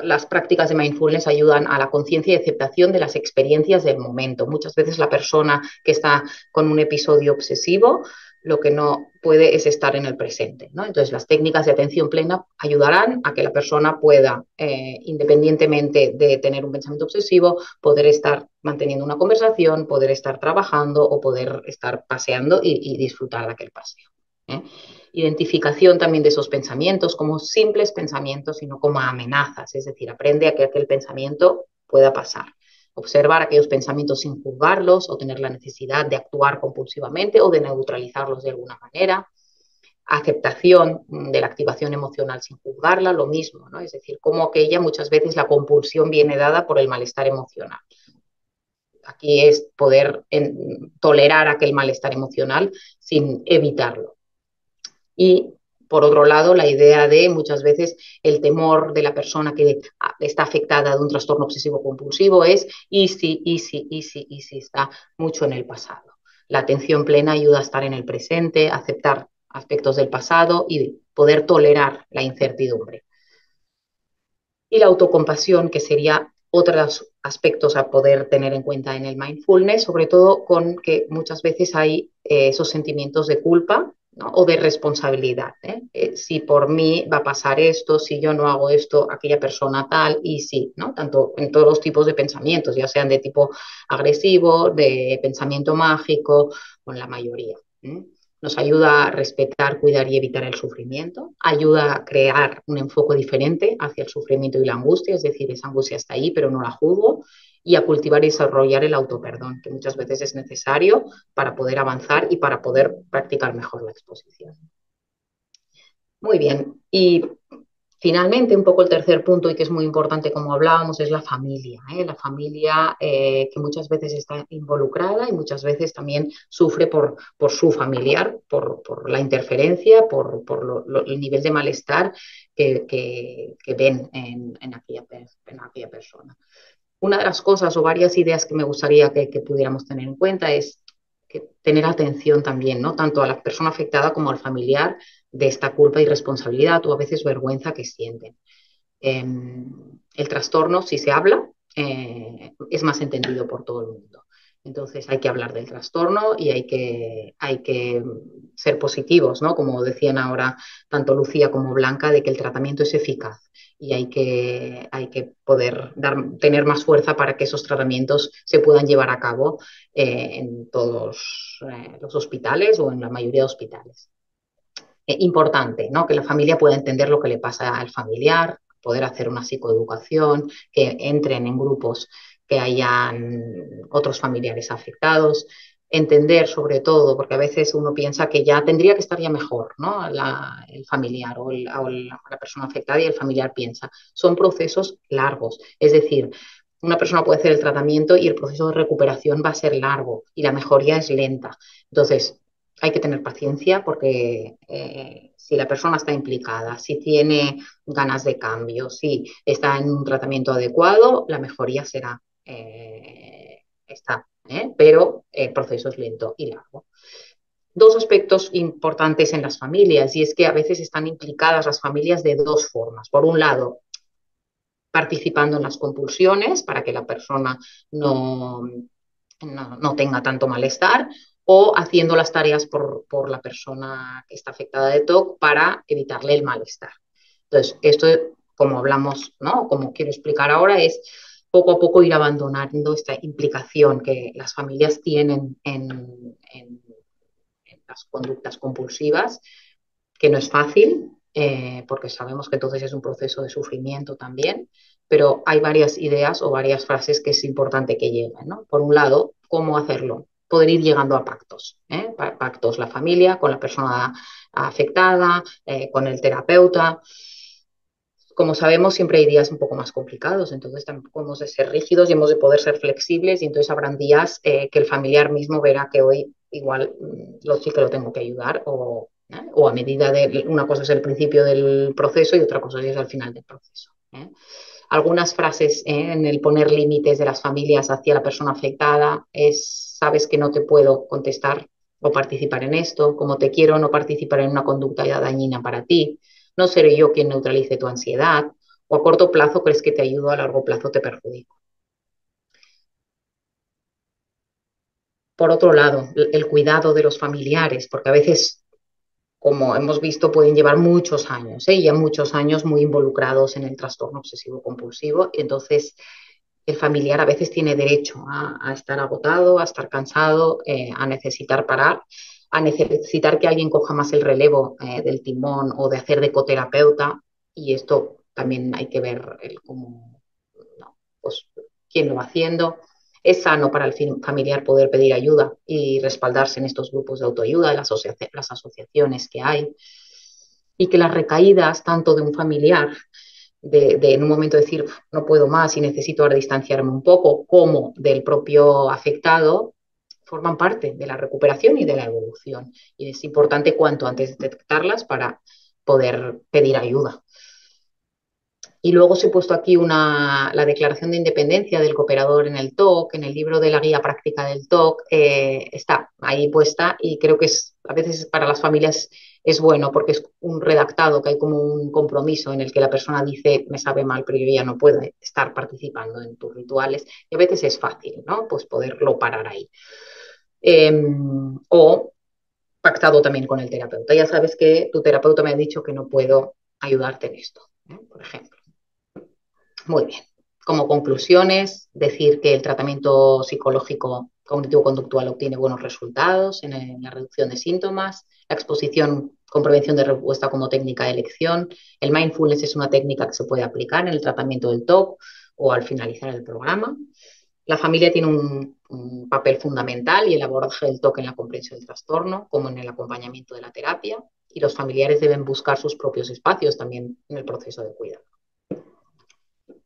Las prácticas de mindfulness ayudan a la conciencia y aceptación de las experiencias del momento. Muchas veces la persona que está con un episodio obsesivo lo que no puede es estar en el presente, ¿no? Entonces, las técnicas de atención plena ayudarán a que la persona pueda, independientemente de tener un pensamiento obsesivo, poder estar manteniendo una conversación, poder estar trabajando o poder estar paseando y disfrutar de aquel paseo, ¿eh? Identificación también de esos pensamientos como simples pensamientos y no como amenazas, es decir, aprende a que aquel pensamiento pueda pasar. Observar aquellos pensamientos sin juzgarlos o tener la necesidad de actuar compulsivamente o de neutralizarlos de alguna manera. Aceptación de la activación emocional sin juzgarla, lo mismo, ¿no? Es decir, como aquella muchas veces la compulsión viene dada por el malestar emocional. Aquí es poder tolerar aquel malestar emocional sin evitarlo. Y, por otro lado, la idea de, muchas veces, el temor de la persona que está afectada de un trastorno obsesivo-compulsivo es y si está mucho en el pasado. La atención plena ayuda a estar en el presente, a aceptar aspectos del pasado y poder tolerar la incertidumbre. Y la autocompasión, que sería otros aspectos a poder tener en cuenta en el mindfulness, sobre todo con que muchas veces hay esos sentimientos de culpa, ¿no? O de responsabilidad, ¿eh? Si por mí va a pasar esto, si yo no hago esto, aquella persona tal, y sí, ¿no? Tanto en todos los tipos de pensamientos, ya sean de tipo agresivo, de pensamiento mágico, con la mayoría, ¿eh? Nos ayuda a respetar, cuidar y evitar el sufrimiento, ayuda a crear un enfoque diferente hacia el sufrimiento y la angustia, es decir, esa angustia está ahí, pero no la juzgo, y a cultivar y desarrollar el autoperdón, que muchas veces es necesario para poder avanzar y para poder practicar mejor la exposición. Muy bien, y finalmente un poco el tercer punto, y que es muy importante como hablábamos, es la familia, ¿eh? La familia que muchas veces está involucrada y muchas veces también sufre por su familiar, por la interferencia, por el nivel de malestar que ven en aquella persona. Una de las cosas o varias ideas que me gustaría que pudiéramos tener en cuenta es que tener atención también, ¿no? Tanto a la persona afectada como al familiar de esta culpa y responsabilidad o a veces vergüenza que sienten. El trastorno, si se habla, es más entendido por todo el mundo. Entonces hay que hablar del trastorno y hay que ser positivos, ¿no? Como decían ahora tanto Lucía como Blanca, de que el tratamiento es eficaz. Y hay que poder tener más fuerza para que esos tratamientos se puedan llevar a cabo en todos los hospitales o en la mayoría de hospitales. Importante, ¿no? Que la familia pueda entender lo que le pasa al familiar, poder hacer una psicoeducación, que entren en grupos que hayan otros familiares afectados. Entender sobre todo, porque a veces uno piensa que ya tendría que estar ya mejor, ¿no? El familiar o la persona afectada y el familiar piensa. Son procesos largos, es decir, una persona puede hacer el tratamiento y el proceso de recuperación va a ser largo y la mejoría es lenta. Entonces, hay que tener paciencia porque si la persona está implicada, si tiene ganas de cambio, si está en un tratamiento adecuado, la mejoría será pero el proceso es lento y largo. Dos aspectos importantes en las familias, y es que a veces están implicadas las familias de dos formas. Por un lado, participando en las compulsiones para que la persona no tenga tanto malestar, o haciendo las tareas por la persona que está afectada de TOC para evitarle el malestar. Entonces, esto, como hablamos, ¿no? Como quiero explicar ahora, es poco a poco ir abandonando esta implicación que las familias tienen en las conductas compulsivas, que no es fácil, porque sabemos que entonces es un proceso de sufrimiento también, pero hay varias ideas o varias frases que es importante que lleguen, ¿no? Por un lado, ¿cómo hacerlo? Poder ir llegando a pactos, ¿eh? Pactos la familia, con la persona afectada, con el terapeuta. Como sabemos, siempre hay días un poco más complicados, entonces tampoco hemos de ser rígidos y hemos de poder ser flexibles, y entonces habrán días que el familiar mismo verá que hoy igual sí que lo tengo que ayudar, o a medida de una cosa es el principio del proceso y otra cosa es al final del proceso, ¿eh? Algunas frases en el poner límites de las familias hacia la persona afectada es: sabes que no te puedo contestar o participar en esto, como te quiero no participar en una conducta ya dañina para ti, no seré yo quien neutralice tu ansiedad, o a corto plazo crees que te ayuda, a largo plazo te perjudico. Por otro lado, el cuidado de los familiares, porque a veces, como hemos visto, pueden llevar muchos años, y ya muchos años muy involucrados en el trastorno obsesivo-compulsivo. Entonces, el familiar a veces tiene derecho a estar agotado, a estar cansado, a necesitar parar, a necesitar que alguien coja más el relevo del timón o de hacer de coterapeuta. Y esto también hay que ver cómo, pues, quién lo va haciendo. Es sano para el familiar poder pedir ayuda y respaldarse en estos grupos de autoayuda, las asociaciones que hay, y que las recaídas tanto de un familiar, de en un momento decir no puedo más y necesito ahora distanciarme un poco, como del propio afectado, forman parte de la recuperación y de la evolución. Y es importante cuanto antes detectarlas para poder pedir ayuda. Y luego os he puesto aquí la declaración de independencia del cooperador en el TOC, en el libro de la guía práctica del TOC, está ahí puesta, y creo que a veces para las familias es bueno, porque es un redactado que hay como un compromiso en el que la persona dice me sabe mal, pero yo ya no puedo estar participando en tus rituales, y a veces es fácil, ¿no? Pues poderlo parar ahí. O pactado también con el terapeuta. Ya sabes que tu terapeuta me ha dicho que no puedo ayudarte en esto, ¿eh? Por ejemplo. Muy bien. Como conclusiones, decir que el tratamiento psicológico cognitivo-conductual obtiene buenos resultados en la reducción de síntomas, la exposición con prevención de respuesta como técnica de elección, el mindfulness es una técnica que se puede aplicar en el tratamiento del TOC o al finalizar el programa. La familia tiene un papel fundamental y el abordaje del TOC en la comprensión del trastorno, como en el acompañamiento de la terapia, y los familiares deben buscar sus propios espacios también en el proceso de cuidado.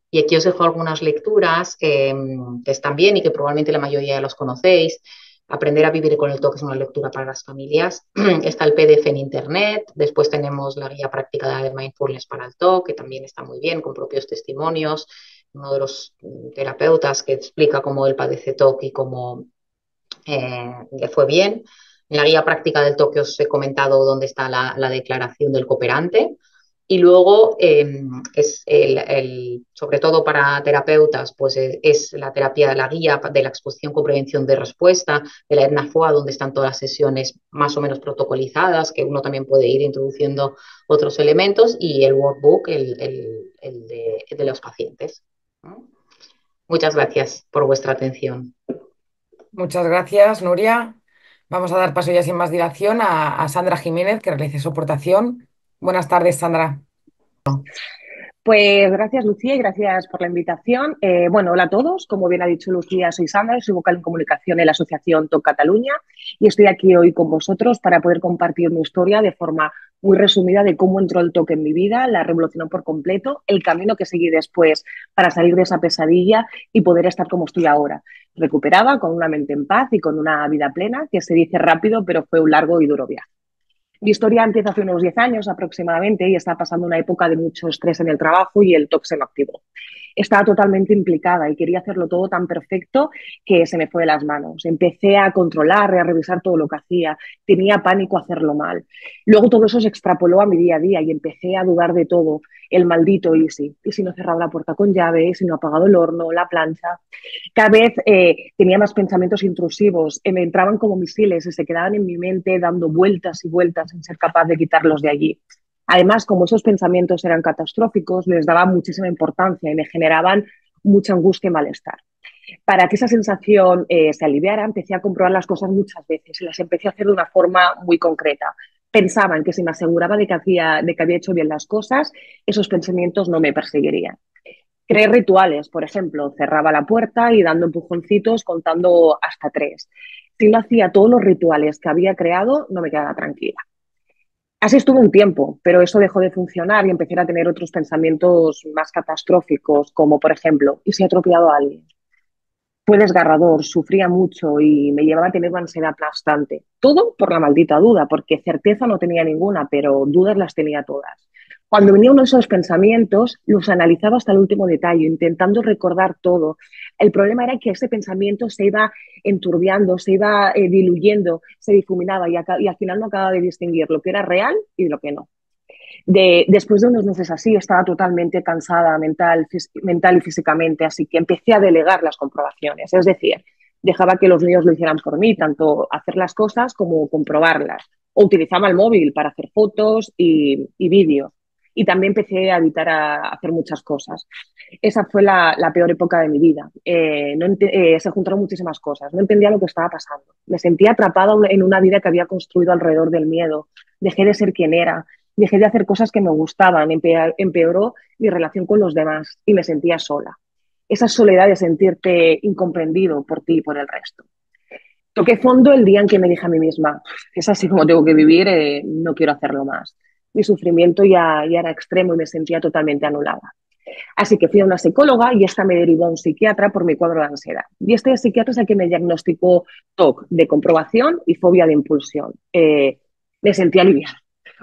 Y aquí os dejo algunas lecturas que están bien y que probablemente la mayoría ya los conocéis. Aprender a vivir con el TOC es una lectura para las familias. Está el PDF en internet. Después tenemos la guía práctica de mindfulness para el TOC, que también está muy bien, con propios testimonios. Uno de los terapeutas que explica cómo él padece TOC y cómo le fue bien. En la guía práctica del TOC os he comentado dónde está la declaración del cooperante. Y luego, es sobre todo para terapeutas, pues es la terapia, la guía de la exposición con prevención de respuesta, de la EDNA-FOA, donde están todas las sesiones más o menos protocolizadas, que uno también puede ir introduciendo otros elementos, y el workbook, el de los pacientes. Muchas gracias por vuestra atención. Muchas gracias, Nuria. Vamos a dar paso ya sin más dilación a Sandra Jiménez, que realice su aportación. Buenas tardes, Sandra. Pues gracias, Lucía, y gracias por la invitación. Bueno, hola a todos. Como bien ha dicho Lucía, soy Sandra, soy vocal en comunicación en la Asociación TOC Cataluña y estoy aquí hoy con vosotros para poder compartir mi historia de forma muy resumida de cómo entró el TOC en mi vida, la revolucionó por completo, el camino que seguí después para salir de esa pesadilla y poder estar como estoy ahora, recuperada, con una mente en paz y con una vida plena, que se dice rápido, pero fue un largo y duro viaje. Mi historia empieza hace unos 10 años aproximadamente y está pasando una época de mucho estrés en el trabajo y el TOC se me activó. Estaba totalmente implicada y quería hacerlo todo tan perfecto que se me fue de las manos. Empecé a controlar, a revisar todo lo que hacía. Tenía pánico a hacerlo mal. Luego todo eso se extrapoló a mi día a día y empecé a dudar de todo. El maldito easy. ¿Y si no he cerrado la puerta con llave? ¿Y si no he apagado el horno, la plancha? Cada vez tenía más pensamientos intrusivos. Me entraban como misiles y se quedaban en mi mente dando vueltas y vueltas sin ser capaz de quitarlos de allí. Además, como esos pensamientos eran catastróficos, les daba muchísima importancia y me generaban mucha angustia y malestar. Para que esa sensación se aliviara, empecé a comprobar las cosas muchas veces y las empecé a hacer de una forma muy concreta. Pensaba en que si me aseguraba de que había hecho bien las cosas, esos pensamientos no me perseguirían. Creé rituales, por ejemplo, cerraba la puerta y dando empujoncitos contando hasta 3. Si no hacía todos los rituales que había creado, no me quedaba tranquila. Así estuve un tiempo, pero eso dejó de funcionar y empecé a tener otros pensamientos más catastróficos, como por ejemplo, ¿y si he atropellado a alguien? Fue desgarrador, sufría mucho y me llevaba a tener una ansiedad aplastante. Todo por la maldita duda, porque certeza no tenía ninguna, pero dudas las tenía todas. Cuando venía uno de esos pensamientos, los analizaba hasta el último detalle, intentando recordar todo. El problema era que ese pensamiento se iba enturbiando, se iba diluyendo, se difuminaba y al final no acababa de distinguir lo que era real y lo que no. Después de unos meses así, estaba totalmente cansada mental y físicamente, así que empecé a delegar las comprobaciones. Es decir, dejaba que los niños lo hicieran por mí, tanto hacer las cosas como comprobarlas. O utilizaba el móvil para hacer fotos y vídeos. Y también empecé a evitar a hacer muchas cosas. Esa fue la peor época de mi vida. Se juntaron muchísimas cosas. No entendía lo que estaba pasando. Me sentía atrapada en una vida que había construido alrededor del miedo. Dejé de ser quien era. Dejé de hacer cosas que me gustaban. Empeoró mi relación con los demás y me sentía sola. Esa soledad de sentirte incomprendido por ti y por el resto. Toqué fondo el día en que me dije a mí misma, es así como tengo que vivir, no quiero hacerlo más. Mi sufrimiento ya era extremo y me sentía totalmente anulada. Así que fui a una psicóloga y esta me derivó a un psiquiatra por mi cuadro de ansiedad. Y este psiquiatra es el que me diagnosticó TOC de comprobación y fobia de impulsión. Me sentí aliviada.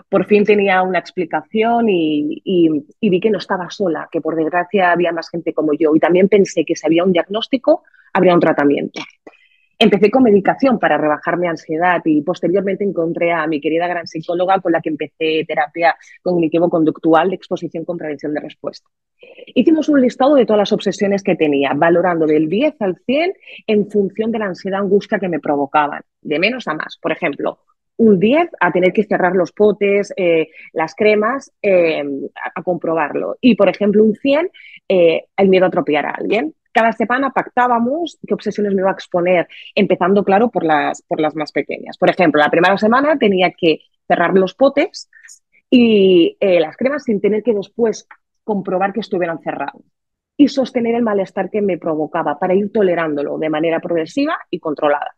Por fin tenía una explicación y vi que no estaba sola, que por desgracia había más gente como yo. Y también pensé que si había un diagnóstico, habría un tratamiento. Empecé con medicación para rebajar mi ansiedad y posteriormente encontré a mi querida gran psicóloga con la que empecé terapia cognitivo-conductual de exposición con prevención de respuesta. Hicimos un listado de todas las obsesiones que tenía, valorando del 10 al 100 en función de la ansiedad angustia que me provocaban, de menos a más. Por ejemplo, un 10 a tener que cerrar los potes, las cremas, a comprobarlo. Y, por ejemplo, un 100, el miedo a atropellar a alguien. Cada semana pactábamos qué obsesiones me iba a exponer, empezando, claro, por las más pequeñas. Por ejemplo, la primera semana tenía que cerrar los potes y las cremas sin tener que después comprobar que estuvieran cerrados. Y sostener el malestar que me provocaba para ir tolerándolo de manera progresiva y controlada.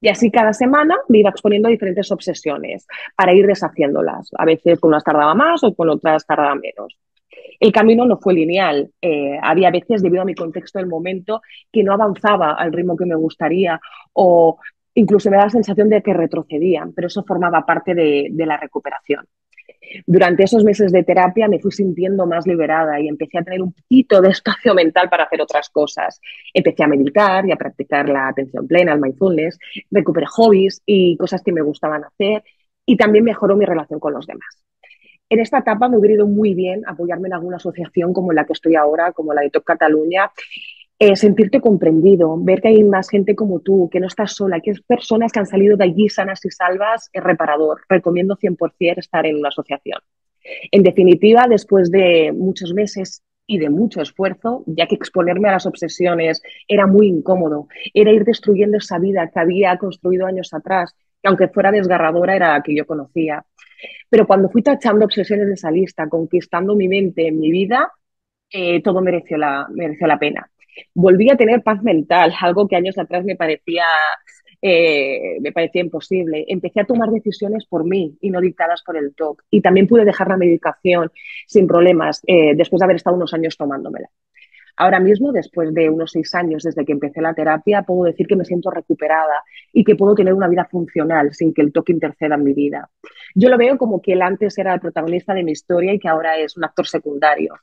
Y así cada semana me iba exponiendo a diferentes obsesiones para ir deshaciéndolas. A veces con unas tardaba más o con otras tardaba menos. El camino no fue lineal. Había veces, debido a mi contexto del momento, que no avanzaba al ritmo que me gustaría o incluso me daba la sensación de que retrocedía, pero eso formaba parte de la recuperación. Durante esos meses de terapia me fui sintiendo más liberada y empecé a tener un poquito de espacio mental para hacer otras cosas. Empecé a meditar y a practicar la atención plena, el mindfulness, recuperé hobbies y cosas que me gustaban hacer y también mejoró mi relación con los demás. En esta etapa me hubiera ido muy bien apoyarme en alguna asociación como la que estoy ahora, como la de TOC Cataluña, sentirte comprendido, ver que hay más gente como tú, que no estás sola, que hay personas que han salido de allí sanas y salvas, es reparador. Recomiendo 100% estar en una asociación. En definitiva, después de muchos meses y de mucho esfuerzo, ya que exponerme a las obsesiones era muy incómodo, era ir destruyendo esa vida que había construido años atrás, que aunque fuera desgarradora era la que yo conocía. Pero cuando fui tachando obsesiones de esa lista, conquistando mi mente, mi vida, todo mereció la pena. Volví a tener paz mental, algo que años atrás me parecía imposible. Empecé a tomar decisiones por mí y no dictadas por el TOC. Y también pude dejar la medicación sin problemas después de haber estado unos años tomándomela. Ahora mismo, después de unos 6 años desde que empecé la terapia, puedo decir que me siento recuperada y que puedo tener una vida funcional sin que el TOC interceda en mi vida. Yo lo veo como que él antes era el protagonista de mi historia y que ahora es un actor secundario.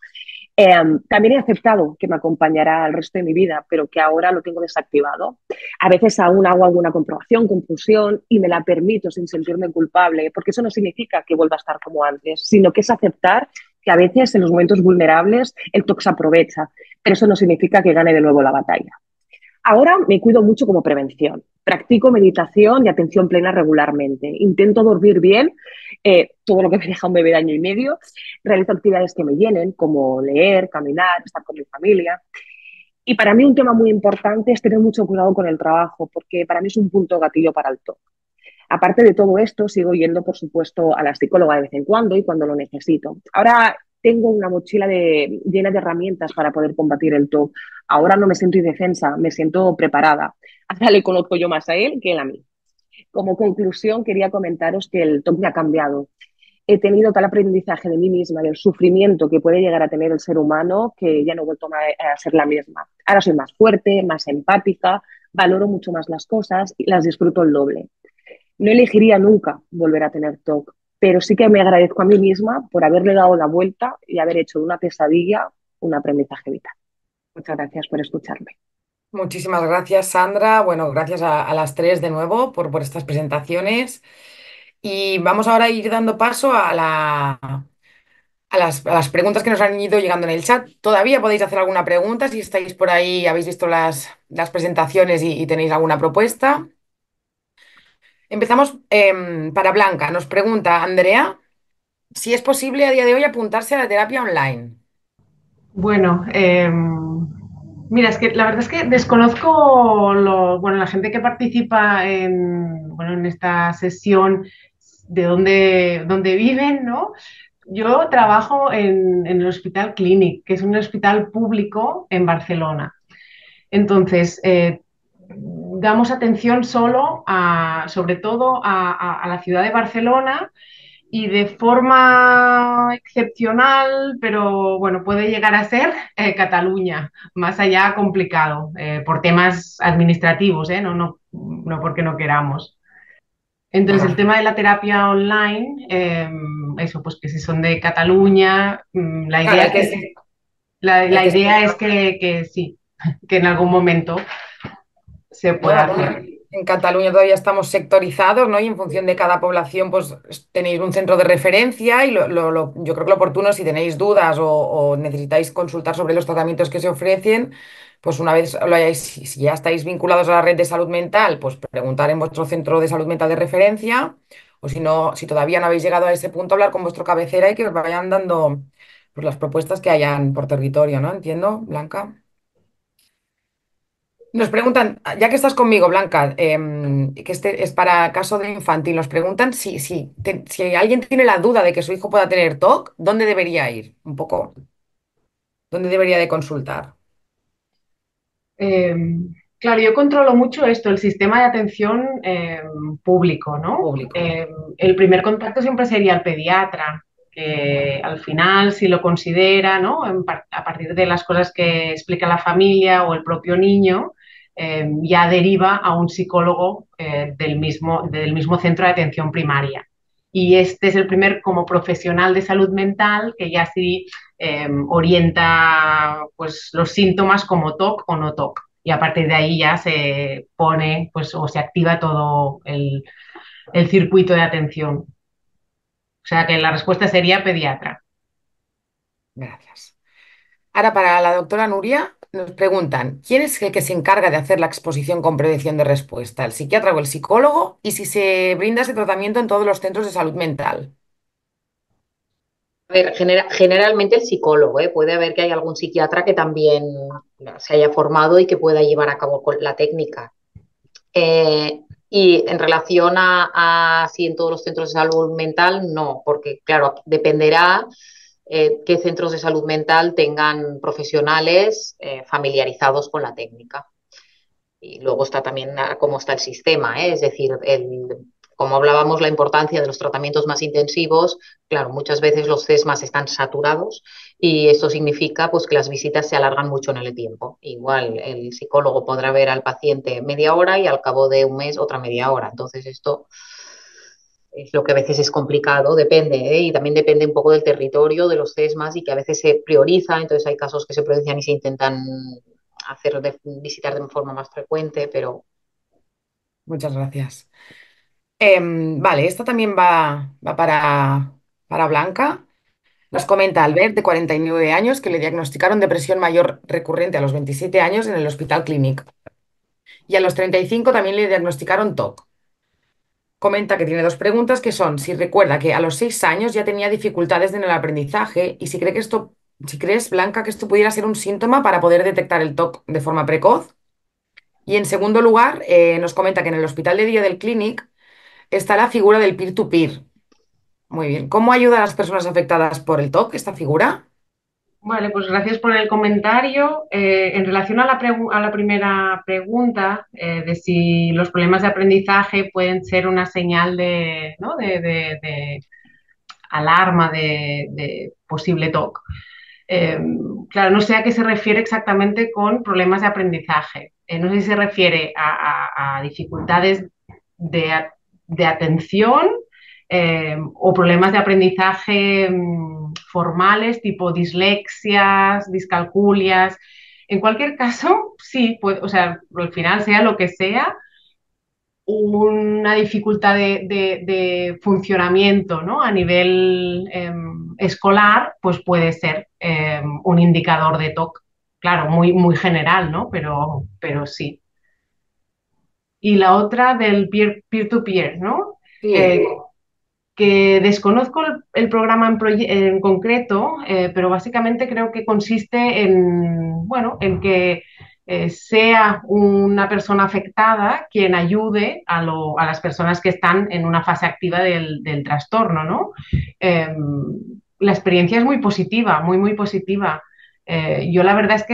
También he aceptado que me acompañará el resto de mi vida, pero que ahora lo tengo desactivado. A veces aún hago alguna comprobación, compulsión y me la permito sin sentirme culpable, porque eso no significa que vuelva a estar como antes, sino que es aceptar que a veces en los momentos vulnerables el TOC se aprovecha, pero eso no significa que gane de nuevo la batalla. Ahora me cuido mucho como prevención. Practico meditación y atención plena regularmente. Intento dormir bien, todo lo que me deja un bebé de 1 año y medio. Realizo actividades que me llenen, como leer, caminar, estar con mi familia. Y para mí un tema muy importante es tener mucho cuidado con el trabajo, porque para mí es un punto gatillo para el TOC. Aparte de todo esto, sigo yendo, por supuesto, a la psicóloga de vez en cuando y cuando lo necesito. Ahora tengo una mochila llena de herramientas para poder combatir el TOC. Ahora no me siento indefensa, me siento preparada. Ahora le conozco yo más a él que él a mí. Como conclusión, quería comentaros que el TOC me ha cambiado. He tenido tal aprendizaje de mí misma, del sufrimiento que puede llegar a tener el ser humano, que ya no he vuelto a ser la misma. Ahora soy más fuerte, más empática, valoro mucho más las cosas y las disfruto el doble. No elegiría nunca volver a tener TOC, pero sí que me agradezco a mí misma por haberle dado la vuelta y haber hecho de una pesadilla un aprendizaje vital. Muchas gracias por escucharme. Muchísimas gracias, Sandra. Bueno, gracias a las tres de nuevo por estas presentaciones. Y vamos ahora a ir dando paso a la, a las preguntas que nos han ido llegando en el chat. Todavía podéis hacer alguna pregunta si estáis por ahí, habéis visto las presentaciones y tenéis alguna propuesta. Empezamos para Blanca. Nos pregunta Andrea si es posible a día de hoy apuntarse a la terapia online. Bueno, mira, es que la verdad es que desconozco la gente que participa en esta sesión, de dónde viven, ¿no? Yo trabajo en el Hospital Clínic, que es un hospital público en Barcelona. Entonces, damos atención sobre todo a la ciudad de Barcelona y de forma excepcional, pero bueno, puede llegar a ser Cataluña, más allá complicado, por temas administrativos, no porque no queramos. Entonces, el tema de la terapia online, que si son de Cataluña, la idea es que en algún momento se pueda hacer. En Cataluña todavía estamos sectorizados, ¿no? Y en función de cada población, pues tenéis un centro de referencia y yo creo que lo oportuno, si tenéis dudas o necesitáis consultar sobre los tratamientos que se ofrecen, pues una vez si ya estáis vinculados a la red de salud mental, pues preguntar en vuestro centro de salud mental de referencia, o si no, si todavía no habéis llegado a ese punto, hablar con vuestro cabecera y que os vayan dando, pues, las propuestas que hayan por territorio, ¿no? Entiendo, Blanca. Nos preguntan, ya que estás conmigo, Blanca, que este es para caso de infantil, nos preguntan si alguien tiene la duda de que su hijo pueda tener TOC, ¿dónde debería ir? Un poco, ¿dónde debería de consultar? Claro, yo controlo mucho esto, el sistema de atención público, ¿no? Público. El primer contacto siempre sería el pediatra, que al final, si lo considera, ¿no? A partir de las cosas que explica la familia o el propio niño, ya deriva a un psicólogo del mismo centro de atención primaria. Y este es el primer como profesional de salud mental que ya sí orienta, pues, los síntomas como TOC o no TOC. Y a partir de ahí ya se pone, pues, o se activa todo el circuito de atención. O sea que la respuesta sería pediatra. Gracias. Ahora para la doctora Nuria nos preguntan, ¿quién es el que se encarga de hacer la exposición con predicción de respuesta? ¿El psiquiatra o el psicólogo? Y si se brinda ese tratamiento en todos los centros de salud mental. A ver, generalmente el psicólogo, puede haber que haya algún psiquiatra que también se haya formado y que pueda llevar a cabo la técnica. Y en relación a si en todos los centros de salud mental, no, porque claro, dependerá qué centros de salud mental tengan profesionales familiarizados con la técnica. Y luego está también cómo está el sistema, es decir, como hablábamos, la importancia de los tratamientos más intensivos, claro, muchas veces los CESMAS están saturados y esto significa, pues, que las visitas se alargan mucho en el tiempo. Igual el psicólogo podrá ver al paciente media hora y al cabo de un mes otra media hora. Entonces esto es lo que a veces es complicado, depende, y también depende un poco del territorio, de los CESMAS, y que a veces se prioriza, entonces hay casos que se priorizan y se intentan hacer visitar de forma más frecuente, pero... Muchas gracias. Vale, esta también va para Blanca. Nos comenta Albert, de 49 años, que le diagnosticaron depresión mayor recurrente a los 27 años en el Hospital Clínic. Y a los 35 también le diagnosticaron TOC. Comenta que tiene dos preguntas, que son si recuerda que a los 6 años ya tenía dificultades en el aprendizaje y si crees, Blanca, que esto pudiera ser un síntoma para poder detectar el TOC de forma precoz. Y en segundo lugar, nos comenta que en el hospital de día del Clínic está la figura del peer-to-peer. Muy bien. ¿Cómo ayuda a las personas afectadas por el TOC esta figura? Vale, pues gracias por el comentario. En relación a la primera pregunta, de si los problemas de aprendizaje pueden ser una señal de alarma de posible TOC. Claro, no sé a qué se refiere exactamente con problemas de aprendizaje. No sé si se refiere a dificultades de atención o problemas de aprendizaje formales, tipo dislexias, discalculias. En cualquier caso, sí, pues, o sea, al final, sea lo que sea, una dificultad de funcionamiento, ¿no?, a nivel escolar, pues puede ser un indicador de TOC. Claro, muy general, ¿no? Pero sí. Y la otra del peer-to-peer, ¿no? Sí. Que desconozco el programa en concreto, pero básicamente creo que consiste en, bueno, en que sea una persona afectada quien ayude a las personas que están en una fase activa del trastorno, ¿no? La experiencia es muy positiva, muy positiva. Yo la verdad es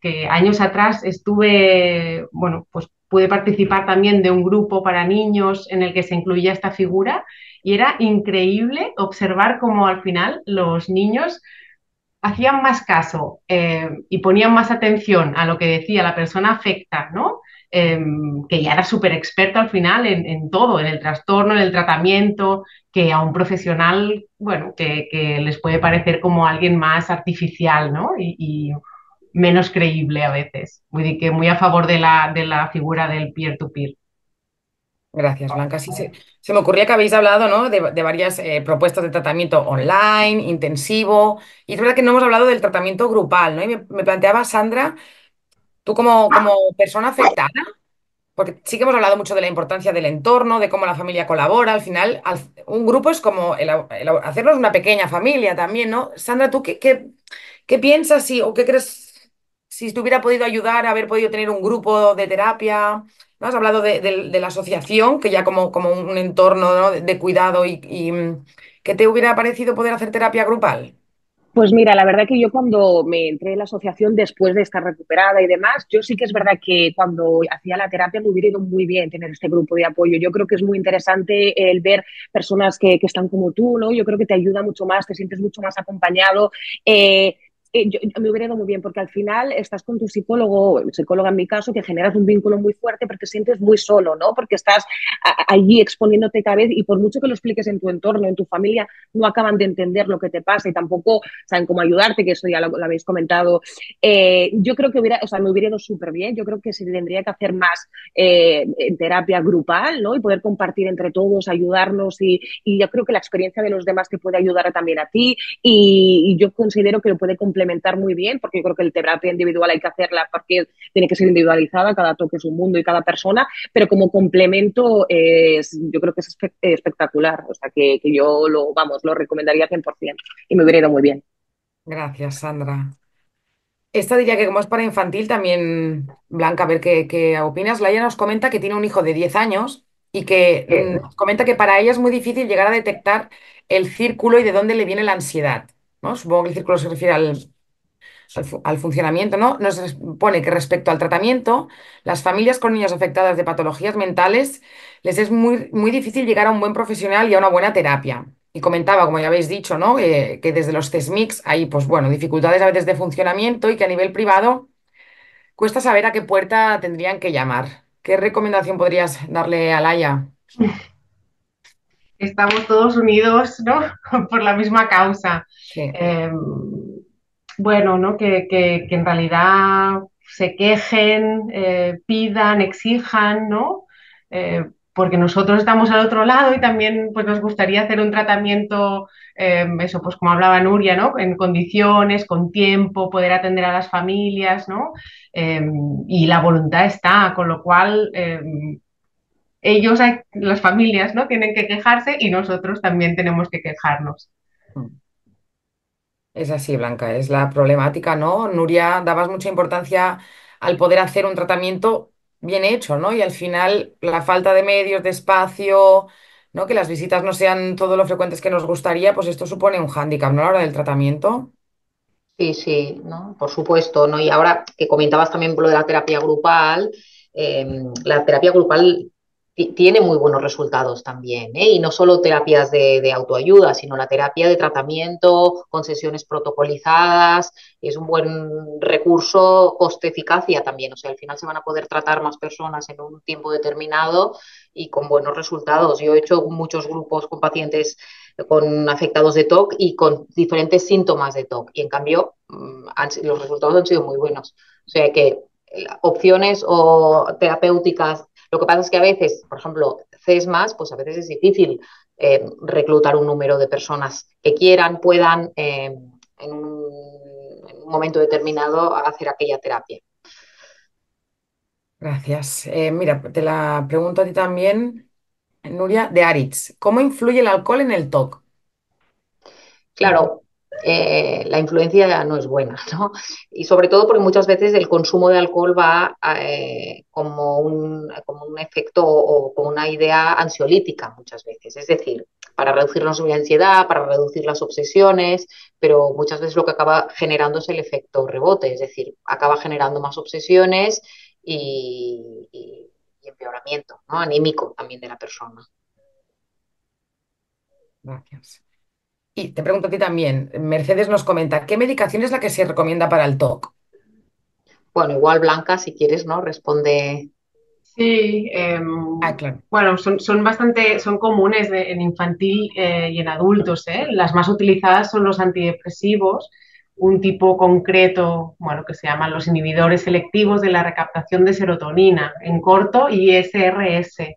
que años atrás estuve, bueno, pues pude participar también de un grupo para niños en el que se incluía esta figura y era increíble observar cómo al final los niños hacían más caso y ponían más atención a lo que decía la persona afecta, ¿no? Que ya era súper experta al final en todo, en el trastorno, en el tratamiento, que a un profesional, bueno, que les puede parecer como alguien más artificial, ¿no? Y menos creíble a veces. Muy, que muy a favor de la figura del peer-to-peer. Gracias, Blanca. Sí, se me ocurría que habéis hablado, ¿no?, de varias propuestas de tratamiento online, intensivo, y es verdad que no hemos hablado del tratamiento grupal, ¿no? Y me planteaba, Sandra, tú como persona afectada, porque sí que hemos hablado mucho de la importancia del entorno, de cómo la familia colabora, al final un grupo es como hacernos una pequeña familia también, ¿no? Sandra, ¿tú qué piensas o qué crees si te hubiera podido ayudar a haber podido tener un grupo de terapia? ¿No? Has hablado de la asociación, que ya como un entorno, ¿no?, de cuidado y ¿qué te hubiera parecido poder hacer terapia grupal? Pues mira, la verdad que yo cuando me entré en la asociación después de estar recuperada y demás, yo sí que es verdad que cuando hacía la terapia me hubiera ido muy bien tener este grupo de apoyo. Yo creo que es muy interesante el ver personas que están como tú, ¿no? Yo creo que te ayuda mucho más, te sientes mucho más acompañado. Me hubiera ido muy bien porque al final estás con tu psicóloga en mi caso, que generas un vínculo muy fuerte porque te sientes muy solo, ¿no? Porque estás allí exponiéndote cada vez y por mucho que lo expliques en tu entorno, en tu familia, no acaban de entender lo que te pasa y tampoco saben cómo ayudarte, que eso ya lo habéis comentado. Yo creo que me hubiera ido súper bien. Yo creo que se tendría que hacer más terapia grupal, ¿no? Y poder compartir entre todos, ayudarnos y yo creo que la experiencia de los demás te puede ayudar también a ti y yo considero que lo puede complementar muy bien, porque yo creo que el terapia individual hay que hacerla porque tiene que ser individualizada, cada toque es un mundo y cada persona, pero como complemento yo creo que es espectacular, o sea que yo lo recomendaría 100% y me hubiera ido muy bien. Gracias, Sandra. Esta diría que como es para infantil también, Blanca, a ver qué opinas. Laia nos comenta que tiene un hijo de 10 años y que nos comenta que para ella es muy difícil llegar a detectar el círculo y de dónde le viene la ansiedad, ¿no? Supongo que el círculo se refiere al funcionamiento, ¿no? Nos pone que respecto al tratamiento, las familias con niños afectadas de patologías mentales les es muy difícil llegar a un buen profesional y a una buena terapia. Y comentaba, como ya habéis dicho, ¿no?, que desde los CESMICs hay, pues bueno, dificultades a veces de funcionamiento y que a nivel privado cuesta saber a qué puerta tendrían que llamar. ¿Qué recomendación podrías darle a Laia? Estamos todos unidos, ¿no?, por la misma causa. Sí. Bueno, ¿no?, que en realidad se quejen, pidan, exijan, ¿no? Porque nosotros estamos al otro lado y también pues, nos gustaría hacer un tratamiento, eso pues como hablaba Nuria, ¿no?, en condiciones, con tiempo, poder atender a las familias, ¿no? Y la voluntad está, con lo cual... ellos, las familias, ¿no?, tienen que quejarse y nosotros también tenemos que quejarnos. Es así, Blanca, es la problemática, ¿no? Nuria, dabas mucha importancia al poder hacer un tratamiento bien hecho, ¿no? Y al final la falta de medios, de espacio, ¿no?, que las visitas no sean todo lo frecuentes que nos gustaría, pues esto supone un hándicap, ¿no?, a la hora del tratamiento. Sí, ¿no?, por supuesto, ¿no? Y ahora que comentabas también lo de la terapia grupal... tiene muy buenos resultados también, ¿eh? Y no solo terapias de autoayuda, sino la terapia de tratamiento con sesiones protocolizadas, es un buen recurso coste-eficacia también, o sea, al final se van a poder tratar más personas en un tiempo determinado y con buenos resultados. Yo he hecho muchos grupos con pacientes con afectados de TOC y con diferentes síntomas de TOC y en cambio los resultados han sido muy buenos, o sea que opciones o terapéuticas Lo que pasa es que a veces, por ejemplo, CESMAS, pues a veces es difícil reclutar un número de personas que quieran, puedan, en un momento determinado, hacer aquella terapia. Gracias. Mira, te la pregunto a ti también, Nuria, de Aritz. ¿Cómo influye el alcohol en el TOC? Claro, la influencia no es buena, ¿no? Y sobre todo porque muchas veces el consumo de alcohol va como un efecto o con una idea ansiolítica muchas veces. Es decir, para reducirnos la ansiedad, para reducir las obsesiones, pero muchas veces lo que acaba generando es el efecto rebote. Es decir, acaba generando más obsesiones y empeoramiento, ¿no?, anímico también de la persona. Gracias. Y te pregunto a ti también, Mercedes nos comenta, ¿qué medicación es la que se recomienda para el TOC? Bueno, igual Blanca, si quieres, ¿no?, responde. Sí, claro. Bueno, son comunes en infantil y en adultos, ¿eh? Las más utilizadas son los antidepresivos, un tipo concreto, bueno, que se llaman los inhibidores selectivos de la recaptación de serotonina, en corto ISRS.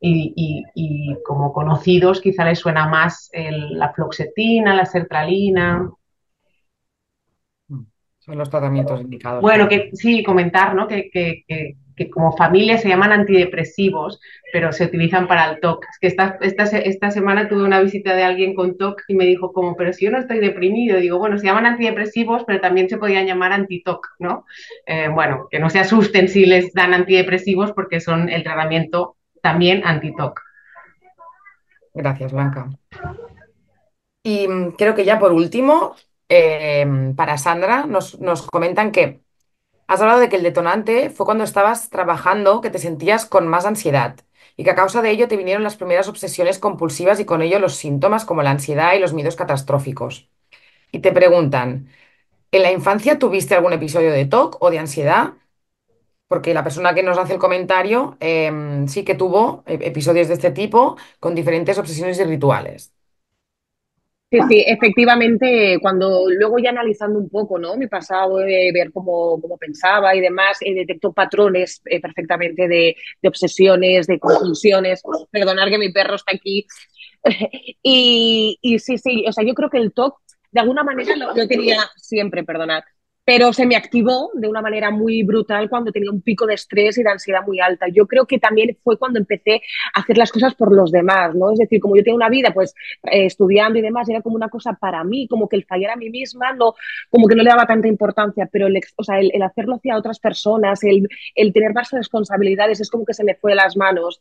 Y como conocidos quizá les suena más la fluoxetina, la sertralina. Son los tratamientos indicados. Bueno, que sí, comentar, ¿no?, que como familia se llaman antidepresivos, pero se utilizan para el TOC. Es que esta semana tuve una visita de alguien con TOC y me dijo como, pero si yo no estoy deprimido. Y digo, bueno, se llaman antidepresivos, pero también se podían llamar anti-TOC, ¿no? Bueno, que no se asusten si les dan antidepresivos porque son el tratamiento también anti-TOC. Gracias, Blanca. Y creo que ya por último, para Sandra, nos comentan que has hablado de que el detonante fue cuando estabas trabajando, que te sentías con más ansiedad y que a causa de ello te vinieron las primeras obsesiones compulsivas y con ello los síntomas como la ansiedad y los miedos catastróficos. Y te preguntan, ¿en la infancia tuviste algún episodio de TOC o de ansiedad? Porque la persona que nos hace el comentario sí que tuvo episodios de este tipo con diferentes obsesiones y rituales. Sí, efectivamente, cuando luego ya analizando un poco, ¿no?, mi pasado, ver cómo pensaba y demás, detecto patrones perfectamente de obsesiones, de compulsiones. Perdonad que mi perro está aquí. Y sí, o sea, yo creo que el TOC de alguna manera lo tenía siempre, perdonad. Pero se me activó de una manera muy brutal cuando tenía un pico de estrés y de ansiedad muy alta. Yo creo que también fue cuando empecé a hacer las cosas por los demás, ¿no? Es decir, como yo tenía una vida pues estudiando y demás, era como una cosa para mí, como que el fallar a mí misma, no, como que no le daba tanta importancia, pero el hacerlo hacia otras personas, el tener más responsabilidades, es como que se me fue de las manos.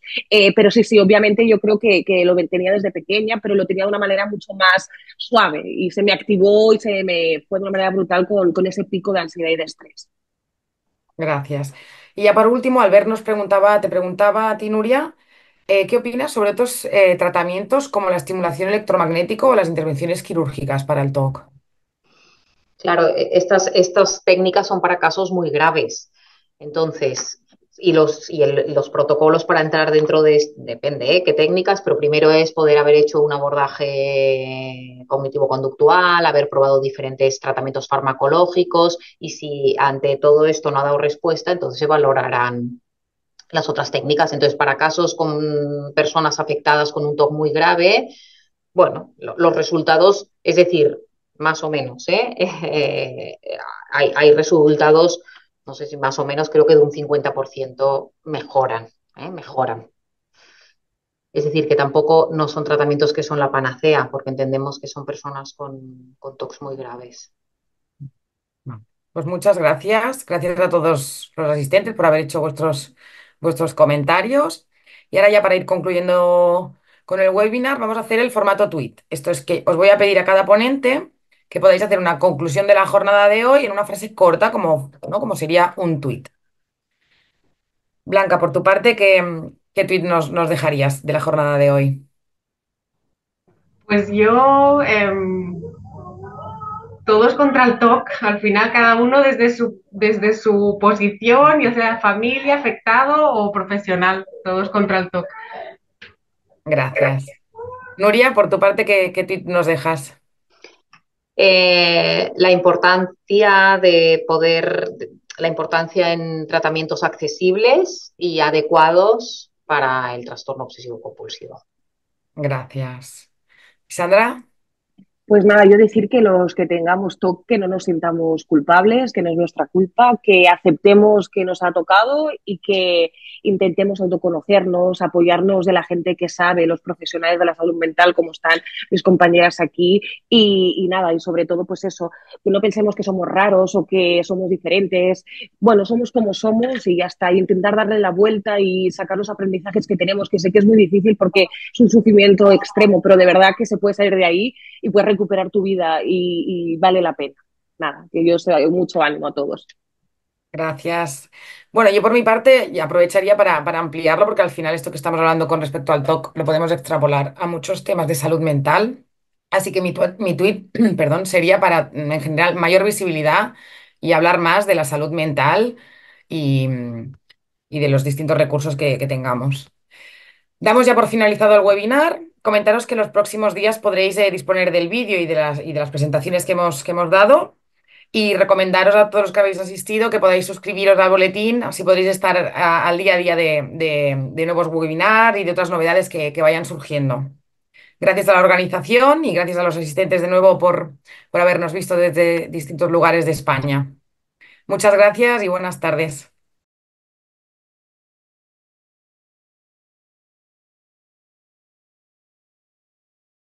Pero sí, obviamente yo creo que lo tenía desde pequeña, pero lo tenía de una manera mucho más suave y se me activó y se me fue de una manera brutal con ese pico de ansiedad y de estrés. Gracias. Y ya por último, Albert te preguntaba a ti, Nuria, ¿qué opinas sobre otros tratamientos como la estimulación electromagnética o las intervenciones quirúrgicas para el TOC? Claro, estas técnicas son para casos muy graves. Entonces, los protocolos para entrar dentro de, depende, qué técnicas, pero primero es poder haber hecho un abordaje cognitivo-conductual, haber probado diferentes tratamientos farmacológicos y si ante todo esto no ha dado respuesta, entonces se valorarán las otras técnicas. Entonces, para casos con personas afectadas con un TOC muy grave, bueno, los resultados, es decir, más o menos, hay resultados. No sé si más o menos, creo que de un 50% mejoran. Es decir, que tampoco no son tratamientos que son la panacea, porque entendemos que son personas con TOCs muy graves. Pues muchas gracias. Gracias a todos los asistentes por haber hecho vuestros comentarios. Y ahora ya para ir concluyendo con el webinar, vamos a hacer el formato tweet. Esto es que os voy a pedir a cada ponente que podáis hacer una conclusión de la jornada de hoy en una frase corta, como sería un tuit. Blanca, por tu parte, ¿qué tuit nos dejarías de la jornada de hoy? Pues yo, todos contra el TOC, al final cada uno desde su posición, ya sea familia, afectado o profesional, todos contra el TOC. Gracias. Nuria, por tu parte, ¿qué tuit nos dejas? La importancia de poder la importancia en tratamientos accesibles y adecuados para el trastorno obsesivo-compulsivo. Gracias. Sandra. Pues nada, yo decir que los que tengamos TOC, que no nos sintamos culpables, que no es nuestra culpa, que aceptemos que nos ha tocado y que intentemos autoconocernos, apoyarnos de la gente que sabe, los profesionales de la salud mental, como están mis compañeras aquí, y nada, y sobre todo pues eso, que no pensemos que somos raros o que somos diferentes, bueno, somos como somos y ya está, y intentar darle la vuelta y sacar los aprendizajes que tenemos, que sé que es muy difícil porque es un sufrimiento extremo, pero de verdad que se puede salir de ahí y puedes recuperar tu vida y vale la pena. Nada, que yo os doy mucho ánimo a todos. Gracias. Bueno, yo por mi parte ya aprovecharía para ampliarlo, porque al final esto que estamos hablando con respecto al TOC lo podemos extrapolar a muchos temas de salud mental. Así que mi tuit, perdón, sería para, en general, mayor visibilidad y hablar más de la salud mental y de los distintos recursos que tengamos. Damos ya por finalizado el webinar. Comentaros que en los próximos días podréis disponer del vídeo y de las presentaciones que hemos dado, y recomendaros a todos los que habéis asistido que podáis suscribiros al boletín, así podréis estar al día a día de nuevos webinars y de otras novedades que vayan surgiendo. Gracias a la organización y gracias a los asistentes de nuevo por habernos visto desde distintos lugares de España. Muchas gracias y buenas tardes.